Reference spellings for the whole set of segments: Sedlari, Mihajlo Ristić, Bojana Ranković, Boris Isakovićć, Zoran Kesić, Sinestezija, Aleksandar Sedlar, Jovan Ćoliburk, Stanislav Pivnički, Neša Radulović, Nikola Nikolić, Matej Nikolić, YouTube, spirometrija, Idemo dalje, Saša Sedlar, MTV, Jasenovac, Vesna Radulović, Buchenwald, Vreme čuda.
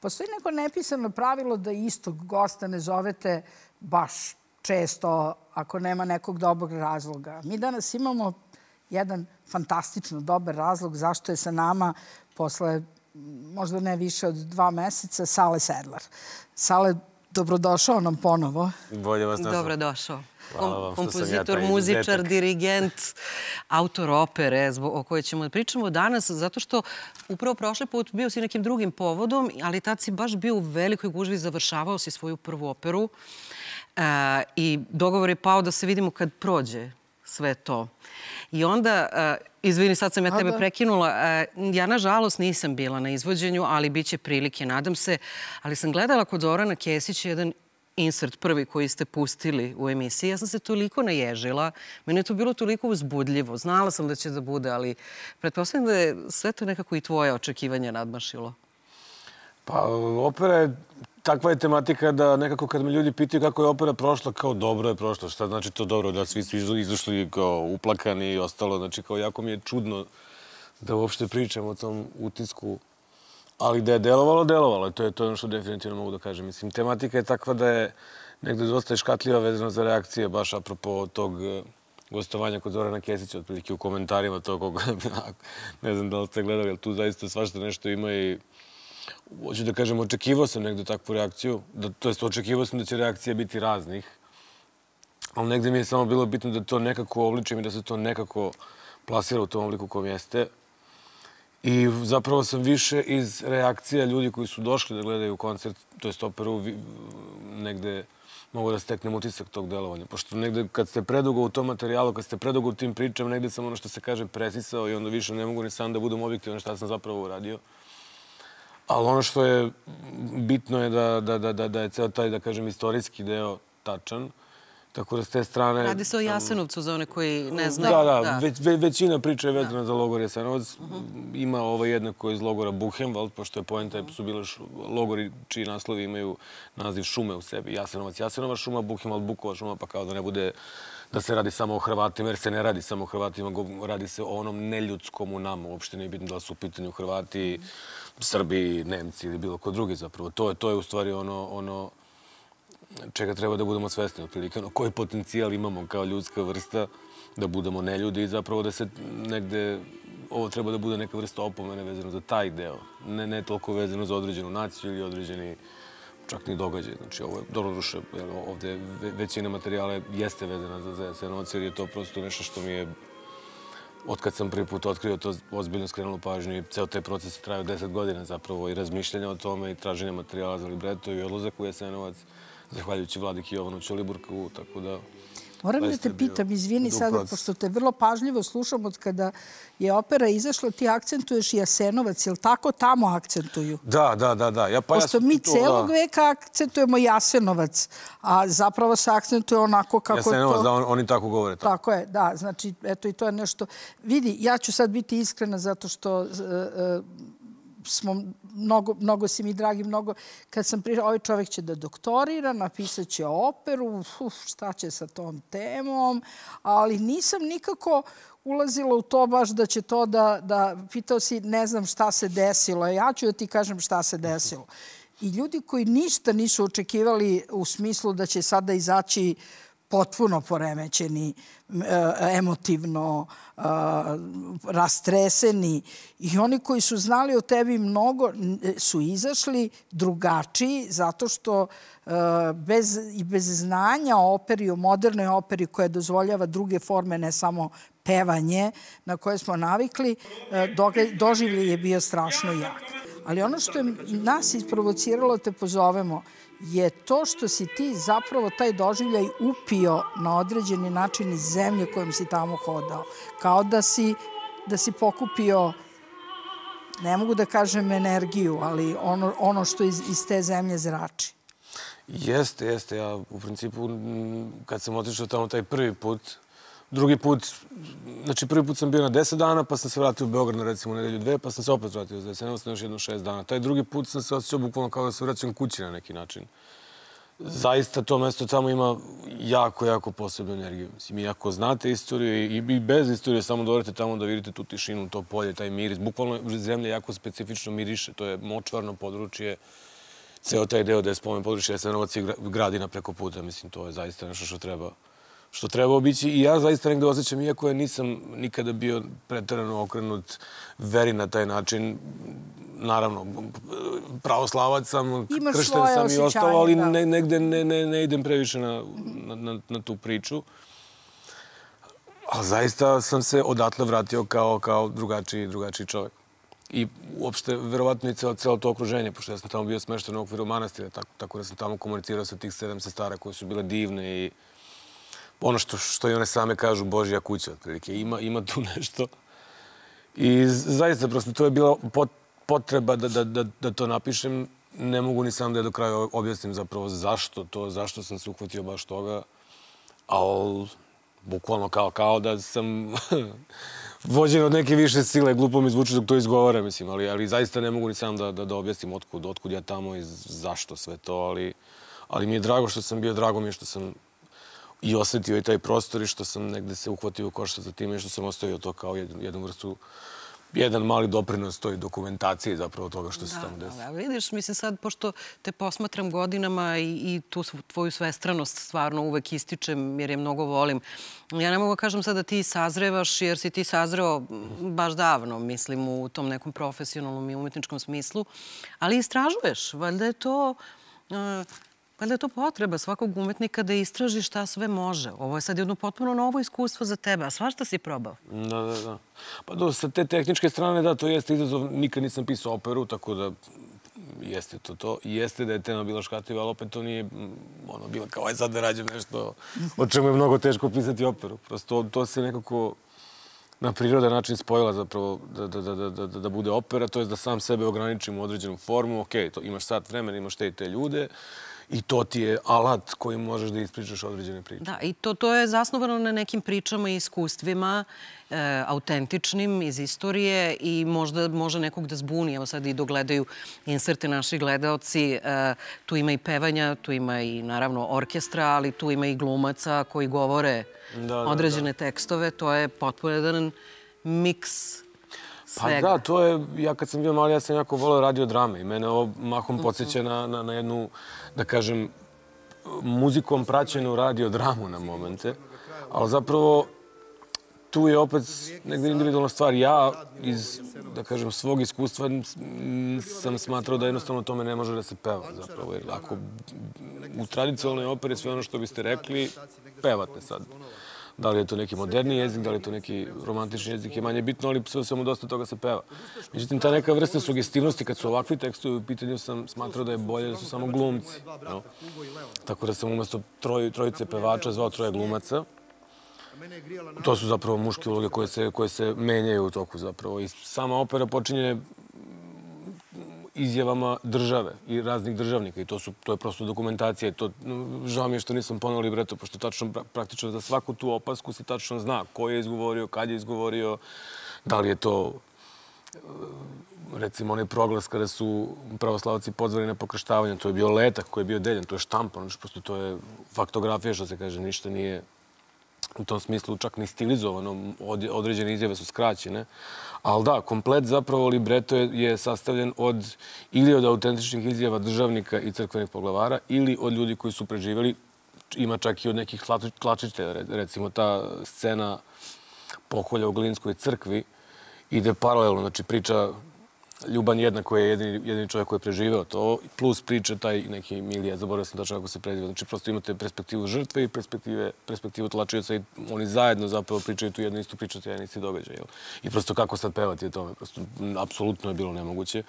Postoji neko nepisano pravilo da istog gosta ne zovete baš često ako nema nekog dobrog razloga. Mi danas imamo jedan fantastično dobar razlog zašto je sa nama posle možda ne više od 2 meseca Saša Sedlar. Saša, dobrodošao nam ponovo. Bolje vas našao. Dobrodošao. Kompozitor, muzičar, dirigent, autor opere o kojoj ćemo da pričamo danas, zato što upravo prošli put bio si nekim drugim povodom, ali tad si baš bio u velikoj gužvi, završavao si svoju prvu operu i dogovor je pao da se vidimo kad prođe sve to. I onda, izvini, sad sam ja tebe prekinula, ja nažalost nisam bila na izvođenju, ali bit će prilike, nadam se, ali sam gledala kod Zorana Kesića jedan insert prvi koji ste pustili u emisiji. Ja sam se toliko naježila. Mene je to bilo toliko uzbudljivo. Znala sam da će da bude, ali pretpostavljam da je sve to nekako i tvoje očekivanje nadmašilo. Pa, opera je... Takva je tematika da nekako kad me ljudi pitaju kako je opera prošla, kao dobro je prošla. Šta znači to dobro? Da svi su izašli kao uplakani i ostalo. Znači, kao jako mi je čudno da uopšte pričam o tom utisku. Ali da je delovalo, delovalo je. To je ono što definitivno mogu da kažem. Mislim, tematika je takva da je negde dosta škatljiva vezano za reakcije, baš apropo tog gostovanja kod Zorana Kesića, otprilike u komentarima to koga... Ne znam da li ste gledali, ali tu zaista svašta nešto ima i... Hoću da kažem, očekivao sam negde takvu reakciju, to jest očekivao sam da će reakcije biti raznih, ali negde mi je samo bilo bitno da to nekako obličim i da se to nekako plasira u tom obliku kom jeste. I zapravo sam više iz reakcija ljudi koji su došli da gledaju koncert, to jest operu, negde mogu da steknem utisak tog delovanja. Pošto negde kad ste predugo u tom materijalu, kad ste predugo u tim pričama, negde sam ono što se kaže presisao i onda više ne mogu ni sam da budem objektivan šta sam zapravo uradio. Ali ono što je bitno je da je ceo taj, da kažem, istorijski deo tačan. Tako da s te strane... Radi se o Jasenovcu za one koji ne znaju. Da, da. Većina priča je vezana za logor Jasenovac. Ima ova jedna koja je iz logora Buchenwald, pošto je poenta su bile logori čiji naslovi imaju naziv šume u sebi. Jasenovac, Jasenova šuma, Buchenwald, Bukova šuma, pa kao da ne bude da se radi samo o Hrvatima, jer se ne radi samo o Hrvatima, radi se o onom neljudskom u nama. Uopšte nije bitno da su u pitanju Hrvati, Srbi, Nemci ili bilo ko drugi zapravo. To je u stvari ono čega treba da budemo svesni otprilike. Koji potencijal imamo kao ljudska vrsta da budemo neljudi i zapravo da se negde... Ovo treba da bude neka vrsta opomene vezano za taj deo. Ne toliko vezano za određenu naciju ili određeni čak ni događaj. Znači, ovo je dobroduše. Ovde većina materijala jeste vezana za Jasenovac jer je to prosto nešto što mi je... Otkad sam prvi put otkrio to, ozbiljno skrenulo pažnju i ceo taj proces je trajao 10 godina zapravo i razmišljanja o tome i traženja materijala za libreto i odlazak u Jasenovac, zahvaljujući Vladiki Jovanu Ćoliburku, tako da... Moram da te pitam, izvini sada, pošto te vrlo pažljivo slušam od kada je opera izašla, ti akcentuješ Jasenovac, je li tako tamo akcentuju? Da. Pošto mi celog veka akcentujemo Jasenovac, a zapravo se akcentuje onako kako to... Jasenovac, da, oni tako govore. Tako je, da. Znači, eto i to je nešto... Vidi, ja ću sad biti iskrena zato što... Mnogo si mi dragi, mnogo... Kad sam prišla, ovaj čovjek će da doktorira, napisat će operu, šta će sa tom temom, ali nisam nikako ulazila u to baš da će to da... Pitao si, ne znam šta se desilo, ja ću da ti kažem šta se desilo. I ljudi koji ništa nisu očekivali u smislu da će sada izaći potpuno poremećeni, emotivno rastreseni. I oni koji su znali o tebi mnogo su izašli drugačiji zato što bez znanja o operi, o modernoj operi koja dozvoljava druge forme, ne samo pevanje na koje smo navikli, doživljaj je bio strašno jak. Ali ono što je nas isprovociralo, te pozovemo, je to što si ti zapravo taj doživljaj upio na određeni način iz zemlje kojom si tamo hodao. Kao da si pokupio, ne mogu da kažem energiju, ali ono što iz te zemlje zrači. Jeste. Ja u principu kad sam otišao tamo taj prvi put, drugi put, znači prvi put sam bio na 10 dana, pa sam se vratio u Beograd na recimo nedelju 2, pa sam se opet vratio za Jasenovac na još jedno 6 dana. Taj drugi put sam se osjećao bukvalno kao da se vraćam kući na neki način. zaista to mesto tamo ima jako, jako posebnu energiju. Mislim, iako znate istoriju i bez istorije, samo dođete tamo da vidite tu tišinu, to polje, taj miris. Bukvalno zemlja jako specifično miriše, to je močvarno područje. Ceo taj deo da je spomen područje Jasenovac i gradina preko puta, mislim, to je zaista nešto što treba obići. I ja zaista negde osjećam, iako ja nisam nikada bio preterano okrenut veri na taj način. Naravno, pravoslavac sam, kršten sam i ostalo, ali negde ne idem previše na tu priču. Ali zaista sam se odatle vratio kao drugačiji čovjek. I uopšte, verovatno i celo to okruženje, pošto ja sam tamo bio smešten u okviru manastira, tako da sam tamo komunicirao sa tih 7 sestara koje su bile divne i ono što i one same kažu, Božja kuća, otprilike. Ima tu nešto. I zaista, prosto, to je bila potreba da to napišem. Ne mogu ni sam da je do kraja objasnim zapravo zašto to, zašto sam se uhvatio baš toga. Ali, bukvalno kao da sam vođen od neke više sile, glupo mi zvuči dok to izgovara, mislim, ali zaista ne mogu ni sam da objasnim otkud ja tamo i zašto sve to, ali mi je drago što sam bio, drago mi je što sam i osetio i taj prostor i što sam negde se uhvatio u koštac za time i što sam ostavio to kao jednu vrstu, jedan mali doprinos toj dokumentaciji zapravo toga što se tamo desilo. Da, vidiš, mislim sad, pošto te posmatram godinama i tu tvoju svestranost stvarno uvek ističem jer je mnogo volim. Ja ne mogu kažem sad da ti sazrevaš jer si ti sazreo baš davno, mislim, u tom nekom profesionalnom i umetničkom smislu, ali istražuješ. Valjda je to potreba svakog umetnika da istraži šta sve može. Ovo je sad jedno potpuno novo iskustvo za tebe, a svašta si probao? Da. Pa sa te tehničke strane, da, to jeste izazov. Nikad nisam pisao operu, tako da jeste to. Jeste da je tema bila škatljiva, ali opet to nije bila kao aj sad da rađem nešto o čemu je mnogo teško pisati operu. Prosto to se nekako na prirodan način spojila zapravo da bude opera, to je da sam sebe ograničim u određenu formu. Ok, imaš sat vremena, imaš te i te ljude. I to ti je alat kojim možeš da ispričaš određene priče. Da, i to je zasnovano na nekim pričama i iskustvima, autentičnim iz istorije i možda može nekog da zbuni. Evo sad i dogledaju inserte naši gledaoci. Tu ima i pevanja, tu ima i naravno orkestra, ali tu ima i glumaca koji govore određene tekstove. To je potpuno jedan miks. Pa da, to je, ja kad sam bio mali, ja sam jako volio radio drame i mene ovo mahom podsjeća na jednu, da kažem, muzikom praćenu radio dramu na momente. Ali zapravo, tu je opet negdje individualna stvar. Ja iz, da kažem, svog iskustva sam smatrao da jednostavno tome ne može da se peva zapravo. Jer ako u tradicionalnoj operi sve ono što biste rekli, pevate sad. Da li je to neki moderni jezik, da li je to neki romantični jezik, je manje bitno, ali sve samo dosta toga se peva. Međutim, ta neka vrsta sugestivnosti, kad su ovakvi tekstovi u pitanju, sam smatrao da je bolje da su samo glumci. Tako da sam umjesto trojice pevača zvao troje glumaca. To su zapravo muške uloge koje se menjaju u toku zapravo. I sama opera počinje izjavama države i raznih državnika. I to je prosto dokumentacija. Žao mi je što nisam poneo libreto, pošto tačno praktično za svaku tu opasku se tačno zna ko je izgovorio, kad je izgovorio, da li je to, recimo, onaj proglas kada su pravoslavci pozvali na pokrštavanje. To je bio letak koji je bio deljen, to je štampan, prosto to je faktografija, što se kaže, ništa nije u tom smislu čak ni stilizovano, određene izjave su skraćene. Ali da, komplet zapravo libreto je sastavljen ili od autentičnih izjava državnika i crkvenih poglavara ili od ljudi koji su preživjeli, ima čak i od nekih tlačitelja. Recimo ta scena pokolja u Glinskoj crkvi ide paralelno, znači priča Ljuban Jedna koji je jedini čovjek koji je preživeo to, plus priča taj neki Milija, zaboravio sam tačno kako se preziva. Znači prosto imate perspektivu žrtve i perspektivu tlačioca i oni zajedno zapravo pričaju tu jednu istu priču, taj isti događaj. I prosto kako sad pevati o tome, prosto apsolutno je bilo nemoguće.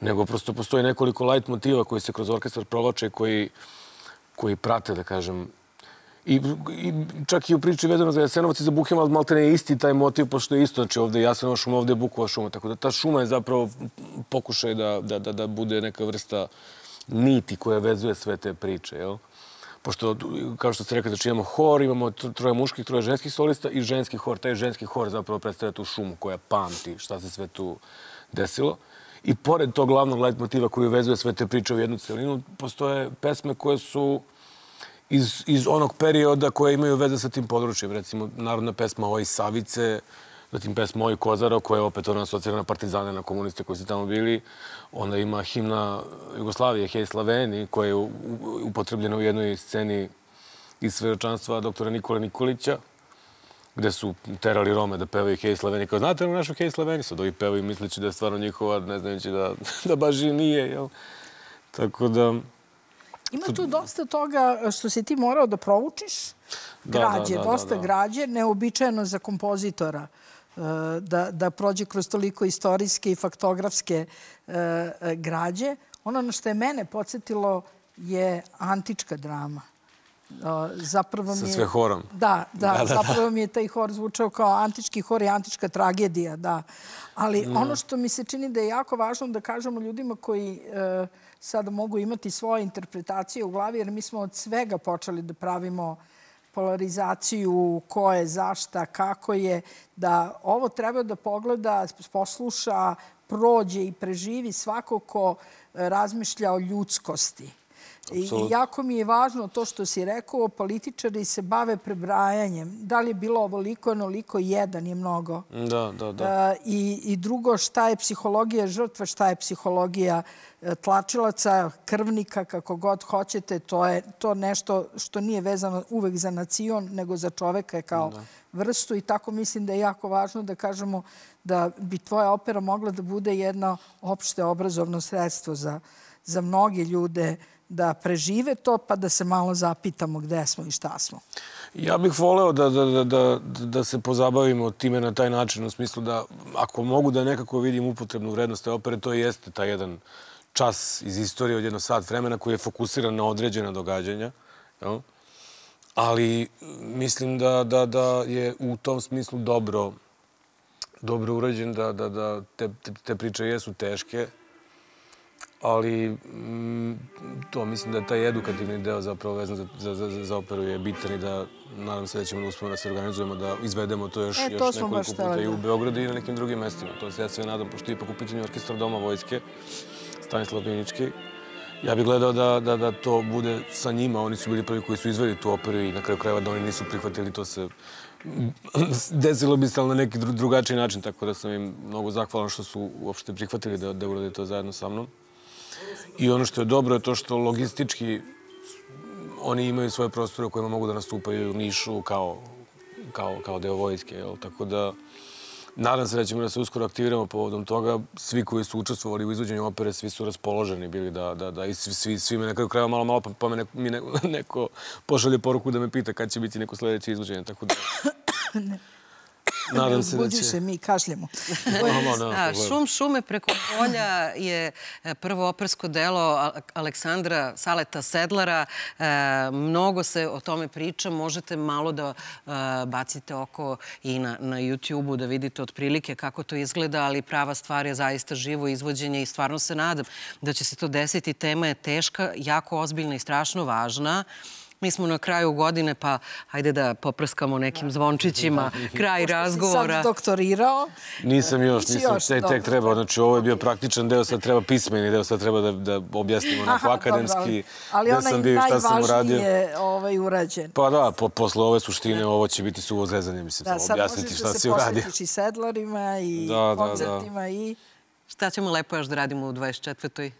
Nego prosto postoji nekoliko light motiva koji se kroz orkestar provlače, koji prate, da kažem, i čak i u priči vedano za Jasenovac i za Buchenwald, maltene je isti taj motiv, pošto je isto, znači ovdje je Jasenova šuma, ovdje je Bukova šuma. Tako da ta šuma je zapravo pokušaj da bude neka vrsta niti koja vezuje sve te priče. Pošto, kao što ste rekli, znači imamo hor, imamo troje muških, troje ženskih solista i ženski hor. Taj ženski hor zapravo predstavlja tu šumu koja pamti šta se sve tu desilo. I pored tog glavnog leitmotiva koji vezuje sve te priče u jednu celinu, postoje pesme koje su iz onog perioda koje imaju veze sa tim područjem. Recimo, narodna pesma Oj Savice, zatim pesma Oj Kozaro, koja je opet ona asocirana partizane na komuniste koji su tamo bili. Onda ima himna Jugoslavije, Hej Slaveni, koja je upotrebljena u jednoj sceni iz svedočanstva doktora Nikole Nikolića, gde su terali Rome da pevaju Hej Slaveni. Kao, znate li našu Hej Slaveni? Sad ovi pevaju mislići da je stvarno njihova, ne znajući da baš i nije. Tako da... Ima tu dosta toga što si ti morao da proučiš. Građe, dosta građe, neobičajeno za kompozitora. Da prođe kroz toliko istorijske i faktografske građe. Ono na što je mene podsjetilo je antička drama. Sa sve horom. Da, zapravo mi je taj hor zvučao kao antički hor i antička tragedija. Ali ono što mi se čini da je jako važno da kažemo ljudima koji sada mogu imati svoje interpretacije u glavi, jer mi smo od svega počeli da pravimo polarizaciju, ko je, zašta, kako je, da ovo treba da pogleda, posluša, prođe i preživi svako ko razmišlja o ljudskosti. I jako mi je važno to što si rekao, političari se bave prebrajanjem. Da li je bilo ovoliko, onoliko, jedan je mnogo. Da. I drugo, šta je psihologija žrtva, šta je psihologija tlačilaca, krvnika, kako god hoćete, to je to nešto što nije vezano uvek za naciju, nego za čoveka kao vrstu. I tako mislim da je jako važno da kažemo da bi tvoja opera mogla da bude jedno opšte obrazovno sredstvo za mnogi ljude da prežive to, pa da se malo zapitamo gde smo i šta smo. Ja bih voleo da se pozabavimo time na taj način, u smislu da ako mogu da nekako vidim upotrebnu vrednost te opere, to jeste taj jedan čas iz istorije od jednog sat vremena koji je fokusiran na određena događanja. Ali mislim da je u tom smislu dobro urađen, da te priče jesu teške, ali to mislim da je taj edukativni deo zapravo vezan za operu je bitan i da nadam se da ćemo da uspemo da se organizujemo, da izvedemo to još nekoliko puta i u Beogradu i na nekim drugim mestima. To ja se nadam, pošto je ipak u pitanju orkestra Doma vojske, Stanislav Pivnički. Ja bih gledao da to bude sa njima. Oni su bili prvi koji su izveli tu operu i na kraju krajeva da oni nisu prihvatili, to se desilo bi se na neki drugačiji način, tako da sam im mnogo zahvalan što su uopšte prihvatili da urade to zajedno sa mnom. I ono što je dobro je to što logistički oni imaju svoje prostore u kojima mogu da nastupaju u Nišu kao deo vojske. Tako da nadam se da ćemo da se uskoro aktiviramo povodom toga. Svi koji su učestvovali u izvođenju opere, svi su raspoloženi bili i svi me na kraju krajeva malo pa mi neko pošalje poruku da me pita kad će biti neko sljedeće izvođenje. Tako da... Budiš se, mi kašljemo. Šum šume preko polja je prvo opersko delo Aleksandra Saleta Sedlara. Mnogo se o tome priča. Možete malo da bacite oko i na YouTube-u da vidite otprilike kako to izgleda, ali prava stvar je zaista živo izvođenje i stvarno se nadam da će se to desiti. Tema je teška, jako ozbiljna i strašno važna. Mi smo na kraju godine, pa hajde da poprskamo nekim zvončićima kraj razgovora. Pošto si sad doktorirao? Nisam još, tek treba. Znači, ovo je bio praktičan deo, sad treba pismeni deo, sad treba da objasnimo onako akademski gde sam bio i šta sam uradio. Ali onaj najvažniji je urađen. Pa da, posle ove suštine ovo će biti suvo zrezanje, mislim, objasniti šta si uradio. Da, sad možeš da se posjetiš i Sedlarima i koncertima i... Šta ćemo lepo još da radimo u 24.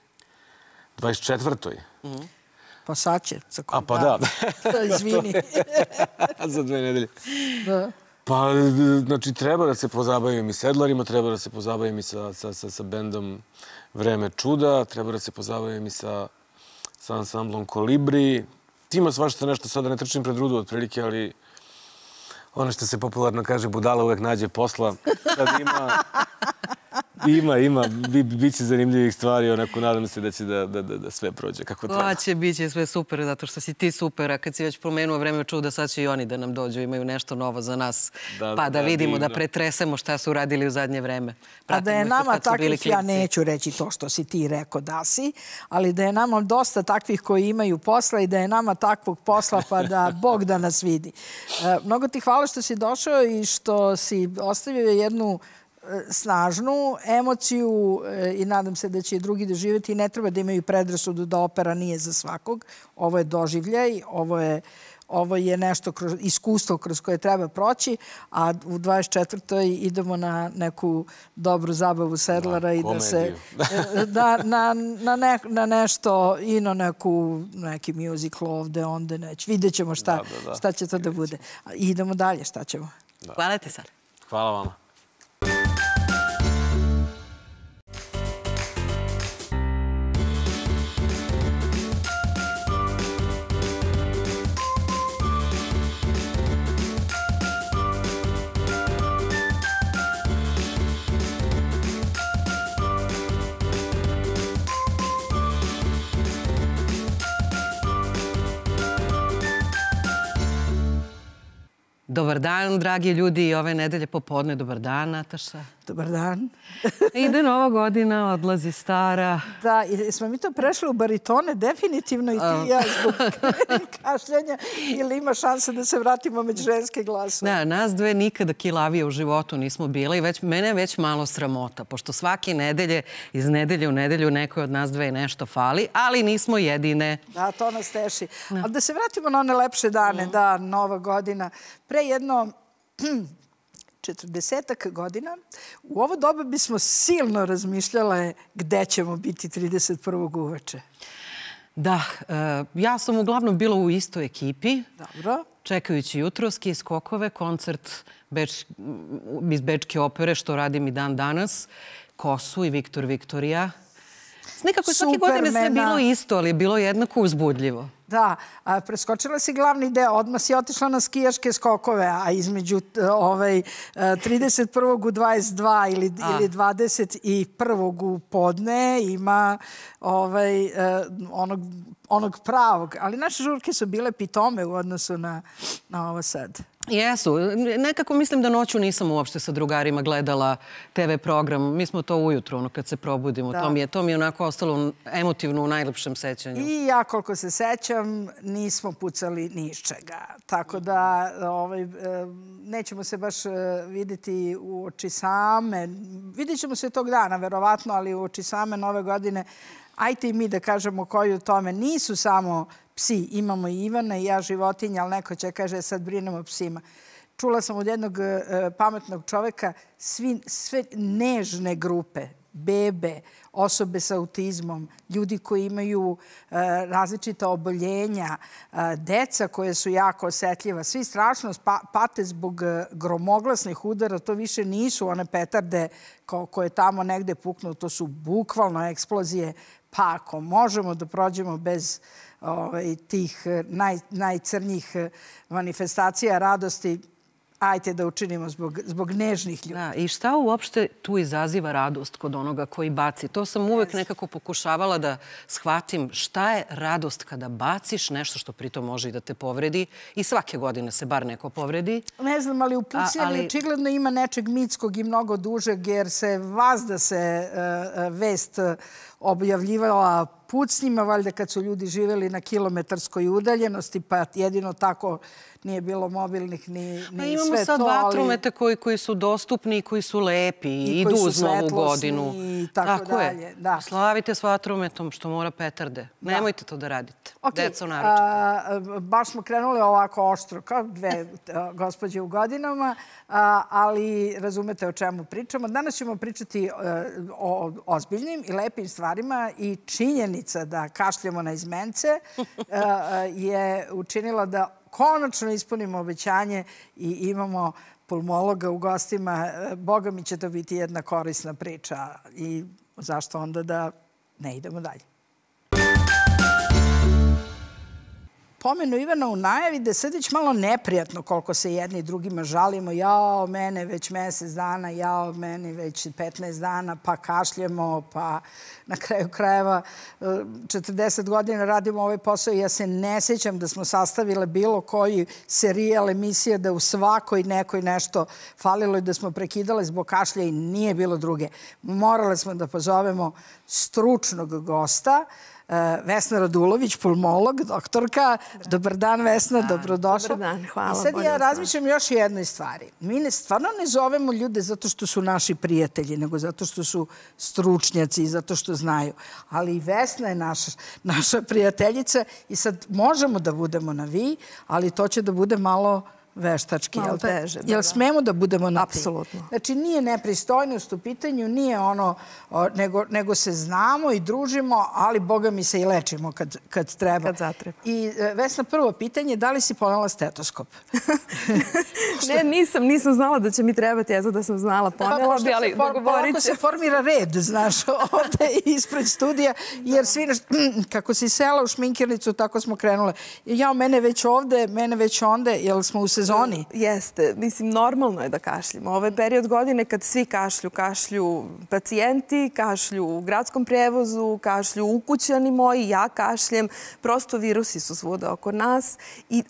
24. Pa sad će, za koju dana. Izvini. Za 2 nedelje. Pa, znači, treba da se pozabavim i Sedlarima, treba da se pozabavim i sa bendom Vreme čuda, treba da se pozabavim i sa ansamblom Kolibri. Ima svašta nešto, sada ne trčim pred rudu otprilike, ali ono što se popularno kaže, budala uvek nađe posla. Sad ima. Biće zanimljivih stvari, onako nadam se da će da sve prođe kako treba. Hoće, biće sve super, zato što si ti super, a kad si već promenuo Vreme čuda, sad će i oni da nam dođu, imaju nešto novo za nas, pa da vidimo, da pretresemo šta su radili u zadnje vreme. A da je nama takvih, ja neću reći to što si ti rekao da si, ali da je nama dosta takvih koji imaju posla i da je nama takvog posla, pa da Bog da nas vidi. Mnogo ti hvala što si došao i što si ostavio jednu snažnu emociju i nadam se da će i drugi doživjeti i ne treba da imaju predrasudu da opera nije za svakog. Ovo je doživljaj, ovo je nešto iskustvo kroz koje treba proći, a u 24. idemo na neku dobru zabavu Sedlara i da se na nešto i na neki musical ovde, onda neće. Vidjet ćemo šta će to da bude. Idemo dalje, šta ćemo. Hvala ti, Sara. Hvala vama. Dobar dan, dragi ljudi. Ove nedelje popodne. Dobar dan, Nataša. Dobar dan. Ide nova godina, odlazi stara. Da, i smo mi to prešli u baritone, definitivno i ti i ja zbog kašljenja. Ili ima šanse da se vratimo među ženske glasove? Da, nas dve nikada kilavije u životu nismo bile i mene je već malo sramota, pošto svake nedelje, iz nedelje u nedelju, nekoj od nas dve nešto fali, ali nismo jedine. Da, to nas teši. Ali da se vratimo na one lepše dane, da, nova godina. Pre jedno 40-ak godina, u ovo doba bismo silno razmišljale gde ćemo biti 31. uveče. Da, ja sam uglavnom bila u istoj ekipi, čekajući jutrovski skokove, koncert iz Bečke opere, što radim i dan danas, Kosu i Viktor Viktorija. Nekako je svake godine sve bilo isto, ali je bilo jednako uzbudljivo. Da, preskočila si glavni deo, odmah si otišla na skijaške skokove, a između 31. u 22 ili 21. u podne ima onog pravog. Ali naše žurke su bile pitome u odnosu na ovo sad. Jesu. Nekako mislim da noću nisam uopšte sa drugarima gledala TV program. Mi smo to ujutro, ono, kad se probudimo. To mi je onako ostalo emotivno u najlepšem sećanju. I ja, koliko se sećam, nismo pucali ni iz čega. Tako da nećemo se baš vidjeti u oči same. Vidjet ćemo se tog dana, verovatno, ali u oči same nove godine. Ajte i mi da kažemo koji u tome nisu samo psi. Imamo i Ivana i ja životinja, ali neko će kaže sad brinemo o psima. Čula sam od jednog pametnog čoveka sve nežne grupe, bebe, osobe sa autizmom, ljudi koji imaju različita oboljenja, deca koje su jako osetljiva. Svi strašno pate zbog gromoglasnih udara. To više nisu one petarde koje tamo negde puknu. To su bukvalno eksplozije. Pa ako možemo da prođemo bez tih najcrnjih manifestacija radosti, ajte da učinimo zbog nežnih ljudi. I šta uopšte tu izaziva radost kod onoga koji baci? To sam uvek nekako pokušavala da shvatim šta je radost kada baciš nešto što pritom može i da te povredi. I svake godine se bar neko povredi. Ne znam, ali u Pucijeli očigledno ima nečeg mitskog i mnogo dužeg, jer se vazda se vest objavljivala pucnjima, valjda kad su ljudi živjeli na kilometarskoj udaljenosti, pa jedino tako nije bilo mobilnih ni sve to. Imamo sad vatromete koji su dostupni i koji su lepi i idu uz novu godinu. I tako dalje. Slavite s vatrometom što mora petarde. Nemojte to da radite. Deco naročito. Baš smo krenuli ovako oštro, kao dve gospođe u godinama, ali razumete o čemu pričamo. Danas ćemo pričati o ozbiljnim i lepim stvarima i činjenica da kašljamo na izmence je učinila da konačno ispunimo obećanje i imamo pulmologa u gostima. Boga mi će to biti jedna korisna priča i zašto onda da ne idemo dalje. Pomenu Ivana u najavi da je sad već malo neprijatno koliko se jedni drugima žalimo. Jao, mene već mesec dana, jao, mene već 15 dana, pa kašljemo, pa na kraju krajeva 40 godina radimo ovaj posao i ja se ne sjećam da smo sastavile bilo koji serijal emisije da u svakoj nekoj nešto falilo i da smo prekidale zbog kašlja i nije bilo druge. Morale smo da pozovemo stručnog gosta Vesna Radulović, pulmolog, doktorka. Dobar dan, Vesna, dobrodošla. Dobar dan, hvala. I sad ja razmišljam još o jednoj stvari. Mi stvarno ne zovemo ljude zato što su naši prijatelji, nego zato što su stručnjaci i zato što znaju. Ali i Vesna je naša prijateljica i sad možemo da budemo na vi, ali to će da bude malo veštački. Malo teže. Jel smemo da budemo na ti? Apsolutno. Znači, nije nepristojnost u pitanju, nije ono, nego se znamo i družimo, ali boga mi se i lečimo kad treba. Kad zatreba. I Vesna, prvo pitanje, da li si ponela stetoskop? Ne, nisam znala da će mi trebati, eto da sam znala, ponela bi, ali dogovorit će. Polako se formira red, znaš, ovde ispred studija, jer svi, kako si sela u šminkirnicu, tako smo krenule. Jao, mene već ovde, mene već onde, jel smo u sezoni? Jeste. Mislim, normalno je da kašljimo. Ovo je period godine kad svi kašlju. Kašlju pacijenti, kašlju u gradskom prevozu, kašlju ukućani moji, ja kašljem. Prosto virusi su svuda oko nas i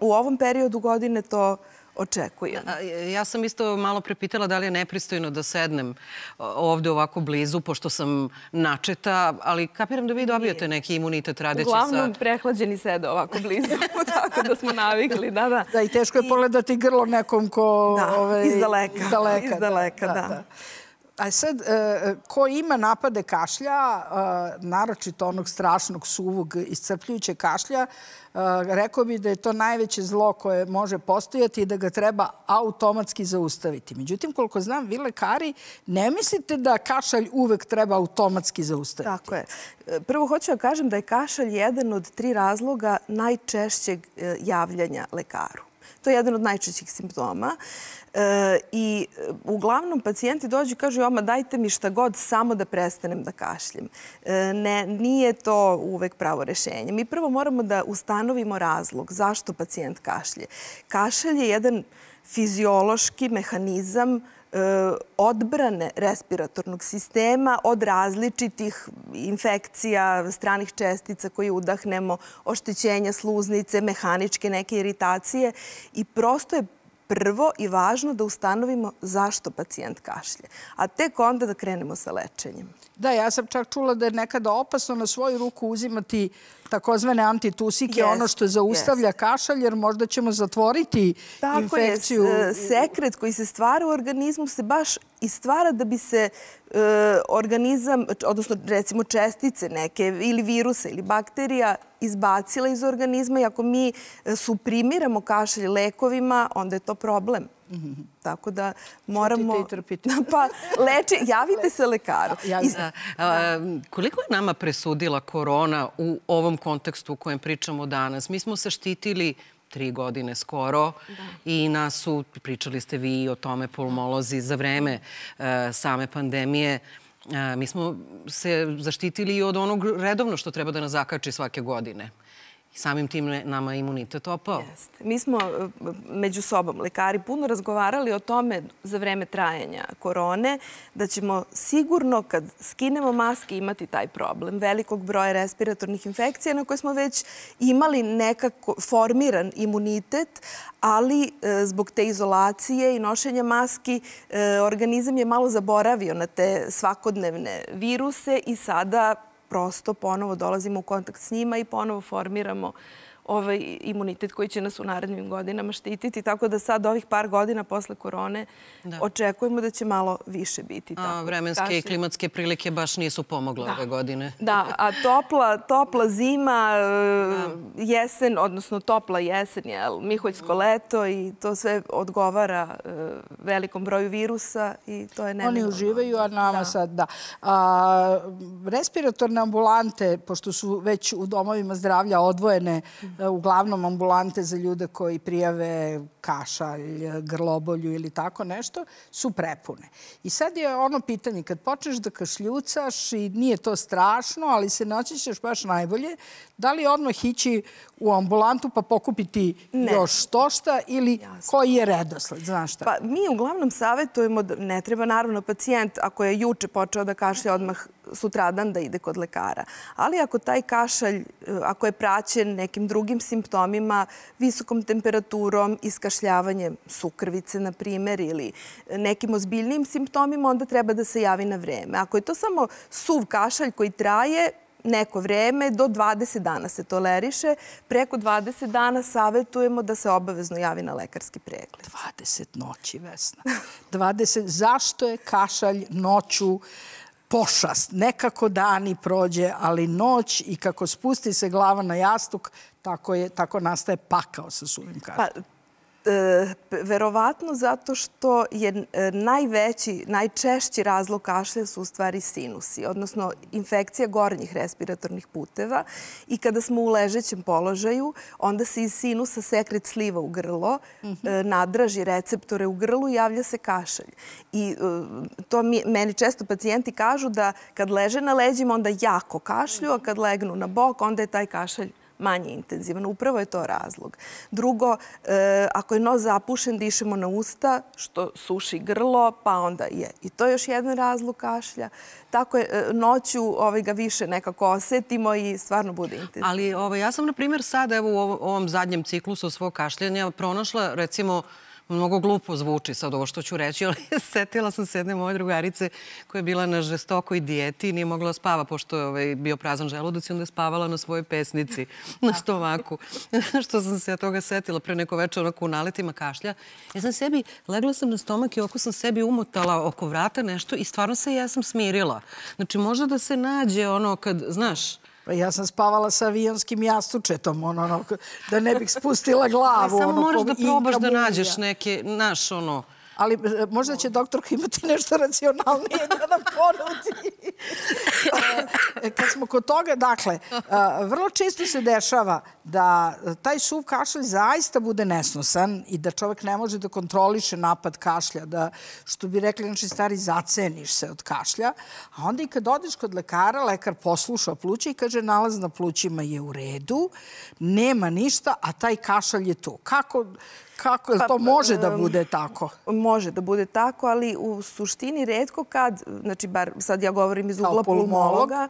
u ovom periodu godine to očekujem. Ja sam isto malo prepitala da li je nepristojno da sednem ovdje ovako blizu, pošto sam načeta, ali kapiram da vi dobijete neki imunitet radeći sa... Uglavnom, prehlađeni sede ovako blizu, tako da smo navikli, da, da. Da, i teško je pogledati grlo nekom ko... Da, iz daleka, da. A sad, ko ima napade kašlja, naročito onog strašnog, suvog, iscrpljujućeg kašlja, rekao bi da je to najveće zlo koje može postojati i da ga treba automatski zaustaviti. Međutim, koliko znam, vi lekari ne mislite da kašalj uvek treba automatski zaustaviti. Tako je. Prvo hoću da kažem da je kašalj jedan od 3 razloga najčešćeg javljanja lekaru. To je jedan od najčešćih simptoma. I uglavnom pacijenti dođu i kažu, oma, dajte mi šta god, samo da prestanem da kašljem. Nije to uvek pravo rešenje. Mi prvo moramo da ustanovimo razlog zašto pacijent kašlje. Kašalj je jedan fiziološki mehanizam odbrane respiratornog sistema od različitih infekcija, stranih čestica koje udahnemo, oštećenja sluznice, mehaničke neke iritacije i prosto je prvo i važno da ustanovimo zašto pacijent kašlje, a tek onda da krenemo sa lečenjem. Da, ja sam čak čula da je nekada opasno na svoju ruku uzimati takozvane antitusike, ono što zaustavlja kašalj, jer možda ćemo zatvoriti infekciju. Tako je, sekret koji se stvara u organizmu se baš i stvara da bi se organizam, odnosno recimo čestice neke ili virusa ili bakterija izbacila iz organizma i ako mi suprimiramo kašalj lekovima, onda je to problem. Tako da moramo... Čutite i trpite. Pa leče, javite se lekaru. Koliko je nama presudila korona u ovom kontekstu u kojem pričamo danas? Mi smo se štitili 3 godine skoro i nas su, pričali ste vi o tome pulmolozi, za vreme same pandemije. Mi smo se zaštitili i od onog redovno što treba da nas zakači svake godine. Samim tim nama je imunitet opao. Mi smo među sobom, lekari, puno razgovarali o tome za vreme trajanja korone, da ćemo sigurno kad skinemo maske imati taj problem velikog broja respiratornih infekcija na koje smo već imali nekako formiran imunitet, ali zbog te izolacije i nošenja maski organizam je malo zaboravio na te svakodnevne viruse i sada prosto ponovo dolazimo u kontakt s njima i ponovo formiramo ovaj imunitet koji će nas u narednim godinama štititi. Tako da sad ovih par godina posle korone očekujemo da će malo više biti. A vremenske i klimatske prilike baš nisu pomogle ove godine. Da, a topla zima, jesen, odnosno topla jesen, miholjsko leto i to sve odgovara velikom broju virusa i to je neminovno. Oni uživaju, a nama sad da. Respiratorne ambulante, pošto su već u domovima zdravlja odvojene uglavnom ambulante za ljude koji prijave kašalj, grlobolju ili tako nešto, su prepune. I sad je ono pitanje, kad počneš da kašljucaš i nije to strašno, ali se ne osjećaš baš najbolje, da li odmah ići u ambulantu pa pokupiti još to šta ili koji je redosled? Znaš šta? Pa mi uglavnom savjetujemo da ne treba naravno pacijent, ako je juče počeo da kašlja odmah sutradan da ide kod lekara. Ali ako taj kašalj, ako je praćen nekim drugim simptomima, visokom temperaturom, iskašljavanjem sukrvice, na primjer, ili nekim ozbiljnim simptomima, onda treba da se javi na vreme. Ako je to samo suv kašalj koji traje, neko vreme, do 20 dana se toleriše. Preko 20 dana savjetujemo da se obavezno javi na lekarski pregled. 20 noći, Vesna. 20. Zašto je kašalj noću pošast? Nekako dani prođe, ali noć, i kako spusti se glava na jastuk, tako nastaje pakao sa suvim kašaljem. Verovatno zato što je najčešći razlog kašlja su u stvari sinusi, odnosno infekcija gornjih respiratornih puteva, i kada smo u ležećem položaju, onda se iz sinusa sekret sliva u grlo, nadraži receptore u grlu i javlja se kašalj. I to meni često pacijenti kažu da kad leže na leđima onda jako kašlju, a kad legnu na bok onda je taj kašalj manje intenzivno. Upravo je to razlog. Drugo, ako je nos zapušen, dišemo na usta, što suši grlo, pa onda je i to još jedan razlog kašlja. Tako je, noću ga više nekako osetimo i stvarno bude intenzivno. Ali ja sam, na primjer, sad u ovom zadnjem ciklusu svog kašljanja pronašla, recimo, mnogo glupo zvuči sad ovo što ću reći, ali setila sam se jedne moje drugarice koja je bila na žestokoj dijeti i nije mogla spava, pošto je bio prazan želudac, i onda je spavala na svojoj pesnici, na stomaku. Što sam se ja toga setila pre neko večer, onako u naletima kašlja. Ja sam sebi, legla sam na stomak i oko sam sebi umotala oko vrata nešto i stvarno se ja sam smirila. Znači, možda da se nađe ono kad, znaš... Ja sam spavala sa avionskim jastučetom, da ne bih spustila glavu. Samo moraš da probaš da nađeš neke, naš ono... Ali možda će doktorka imati nešto racionalnije da nam ponudi. Kad smo kod toga, dakle, vrlo često se dešava da taj suv kašalj zaista bude nesnosan i da čovjek ne može da kontroliše napad kašlja, da, što bi rekli naši stari, zaceniš se od kašlja. A onda i kad odeš kod lekara, lekar posluša pluća i kaže nalaz na plućima je u redu, nema ništa, a taj kašalj je tu. Kako? To može da bude tako? Može da bude tako, ali u suštini redko kad, znači bar sad ja govorim iz ugla pulmologa,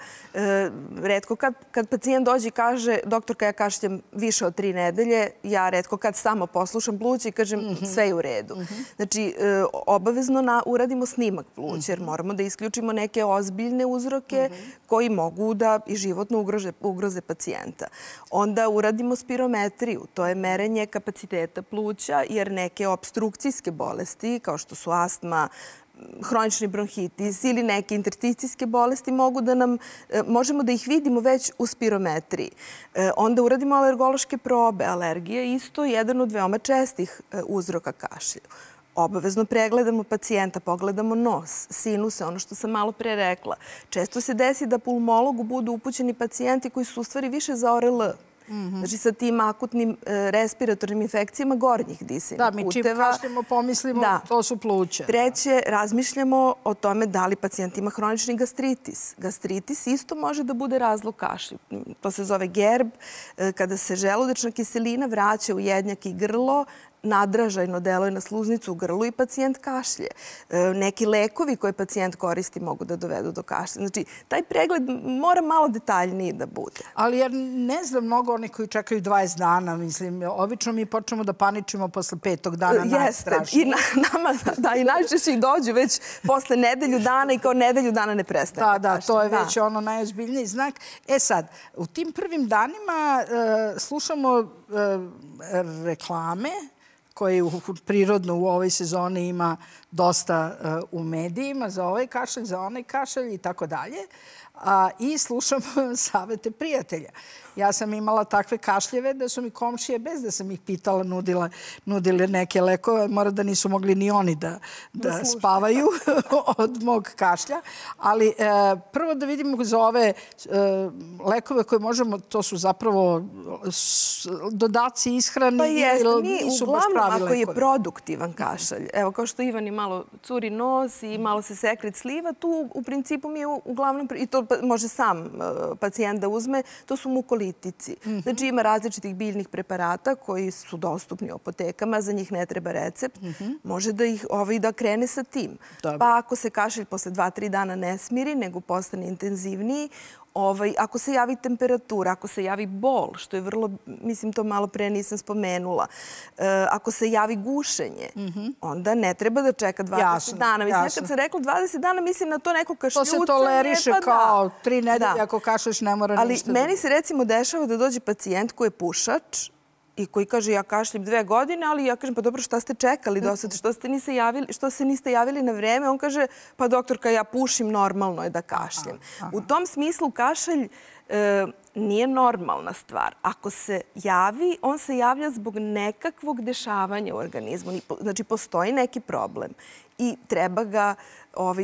redko kad pacijent dođe i kaže doktorka ja kašljem više od 3 nedelje, ja redko kad samo poslušam pluća i kažem sve je u redu. Znači obavezno uradimo snimak pluća jer moramo da isključimo neke ozbiljne uzroke koji mogu da i životno ugroze pacijenta. Onda uradimo spirometriju, to je merenje kapaciteta pluća, jer neke opstrukcijske bolesti, kao što su astma, hronični bronhitis ili neke intersticijske bolesti, možemo da ih vidimo već u spirometriji. Onda uradimo alergološke probe. Alergija je isto jedan od veoma čestih uzroka kašlja. Obavezno pregledamo pacijenta, pogledamo nos, sinuse, ono što sam malo pre rekla. Često se desi da pulmologu budu upućeni pacijenti koji su u stvari više za ORL, znači sa tim akutnim respiratornim infekcijama gornjih disajnih puteva. Da, mi čim kašljamo pomislimo to su pluća. Treće, razmišljamo o tome da li pacijent ima hronični gastritis. Gastritis isto može da bude razlog kašlja. To se zove gerb. Kada se želudečna kiselina vraća u jednjak i grlo, nadražajno deluje na sluznicu u grlu i pacijent kašlje. Neki lekovi koje pacijent koristi mogu da dovedu do kašlja. Znači, taj pregled mora malo detaljniji da bude. Ali ja ne znam mnogo onih koji čekaju 20 dana, mislim. Obično mi počnemo da paničimo posle 5. dana najstrašnije. Jeste. I najčešće ih dođu već posle 1 nedelju dana i kao 1 nedelju dana ne prestaje kašlja. Da, to je već ono najozbiljniji znak. E sad, u tim prvim danima slušamo reklame koje prirodno u ovoj sezoni ima dosta u medijima za ovaj kašalj, za onaj kašalj i tako dalje. I slušam savete prijatelja. Ja sam imala takve kašljeve da su mi komšije, bez da sam ih pitala, nudile neke lekove. Mora da nisu mogli ni oni da spavaju od mog kašlja. Ali prvo da vidimo za ove lekove koje možemo, to su zapravo dodaci ishrani. Pa jest, uglavnom ako je produktivan kašalj, evo kao što Ivan i malo curi nos i malo se sekret sliva, tu u principu mi je uglavnom, i to može sam pacijent da uzme, to su mukolitici. Znači ima različitih biljnih preparata koji su dostupni u apotekama, za njih ne treba recept. Može da ih krene sa tim. Pa ako se kašalj posle 2-3 dana ne smiri, nego postane intenzivniji, Ako se javi temperatura, ako se javi bol, što je vrlo, mislim, to malo pre nisam spomenula, ako se javi gušenje, onda ne treba da čeka 20 dana. Mislim, nekad sam rekla 20 dana, mislim na to neko kašljuca. To se toleriše kao 3 nedelje, ako kašlješ ne mora ništa. Ali meni se recimo dešava da dođe pacijent koji je pušač i koji kaže ja kašljem 2 godine, ali ja kažem pa dobro šta ste čekali do sada, što se niste javili na vreme. On kaže pa doktorka ja pušim, normalno je da kašljem. U tom smislu kašalj nije normalna stvar. Ako se javi, on se javlja zbog nekakvog dešavanja u organizmu. Znači postoji neki problem i treba ga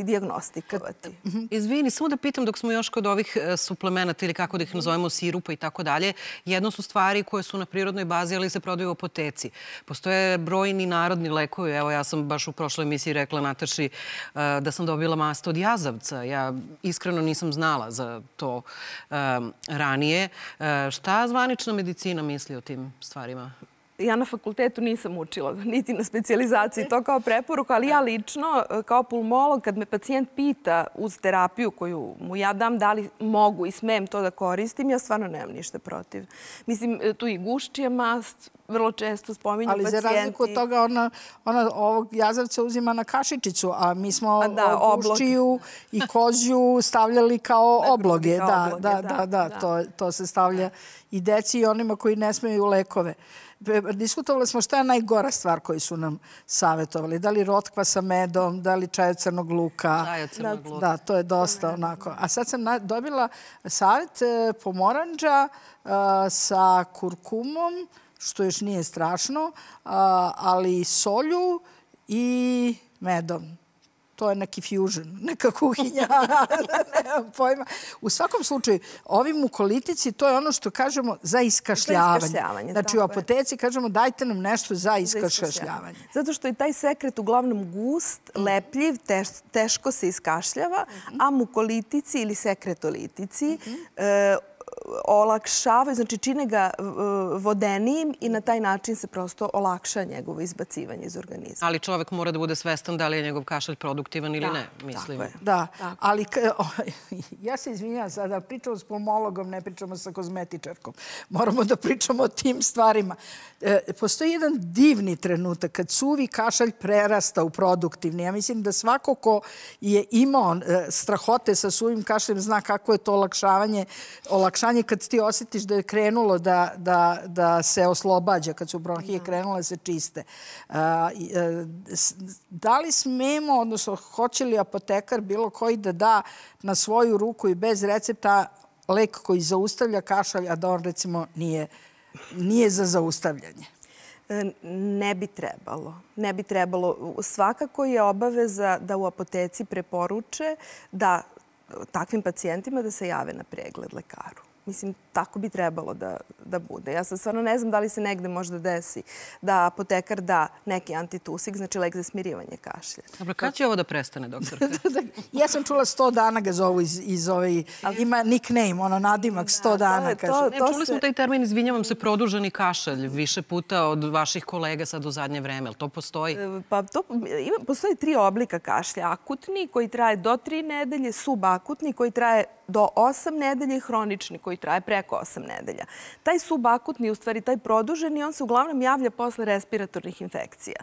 dijagnostikovati. Izvini, samo da pitam dok smo još kod ovih suplemenata ili kako da ih nazovemo sirupa i tako dalje, jedno su stvari koje su na prirodnoj bazi, ali se prodaju u apoteci. Postoje brojni narodni lekovi. Evo, ja sam baš u prošloj emisiji rekla Nataši da sam dobila mast od jazavca. Ja iskreno nisam znala za to ranije. Šta zvanična medicina misli o tim stvarima? Ja na fakultetu nisam učila, niti na specijalizaciji, to kao preporuka, ali ja lično, kao pulmolog, kad me pacijent pita uz terapiju koju mu ja dam, da li mogu i smem to da koristim, ja stvarno nemam ništa protiv. Mislim, tu i guščija mast, vrlo često spominju pacijenti. Ali za razliku od toga, ona ovog jazavca uzima na kašičicu, a mi smo guščiju i kozju stavljali kao obloge. Da, to se stavlja i deci i onima koji ne smeju lekove. Diskutovali smo šta je najgora stvar koju su nam savjetovali. Da li rotkva sa medom, da li čaj od crnog luka. Čaj od crnog luka. Da, to je dosta onako. A sad sam dobila savjet pomorandža sa kurkumom, što još nije strašno, ali solju i medom. To je neki fusion, neka kuhinja, nemam pojma. U svakom slučaju, ovi mukolitici, to je ono što kažemo za iskašljavanje. Znači u apoteci kažemo dajte nam nešto za iskašljavanje. Zato što je taj sekret uglavnom gust, lepljiv, teško se iskašljava, a mukolitici ili sekretolitici olakšavaju, znači čine ga vodenijim i na taj način se prosto olakša njegovo izbacivanje iz organizma. Ali čovjek mora da bude svestan da li je njegov kašalj produktivan ili ne, mislim. Da, ali ja se izvinjam sad, ali pričamo s pulmologom, ne pričamo sa kozmetičarkom. Moramo da pričamo o tim stvarima. Postoji jedan divni trenutak kad suvi kašalj prerasta u produktivni. Ja mislim da svako ko je imao strahote sa suvim kašaljem zna kako je to olakšavanje kad ti osjetiš da je krenulo da se oslobađa, kad su bronhije krenule se čiste. Da li smemo, odnosno hoće li apotekar bilo koji da da na svoju ruku i bez recepta lek koji zaustavlja kašalj, a da on recimo nije za zaustavljanje? Ne bi trebalo. Ne bi trebalo. Svakako je obaveza da u apoteci preporuče da takvim pacijentima da se jave na pregled lekaru. Mislim, tako bi trebalo da bude. Ja sad stvarno ne znam da li se negde možda desi da apotekar da neki antitusik, znači lek za smirivanje kašlja. Dobro, kada će ovo da prestane, doktor? Ja sam čula 100 dana ga zovu iz ove... Ima nickname, ono nadimak, 100 dana. Čuli smo taj termin, izvinjavam se, produženi kašalj više puta od vaših kolega sad u zadnje vreme. To postoji? Pa postoji 3 oblika kašlja. Akutni koji traje do 3 nedelje, subakutni koji traje do 8 nedelja i hronični koji traje preko 8 nedelja. Taj subakutni, u stvari taj produženi, on se uglavnom javlja posle respiratornih infekcija.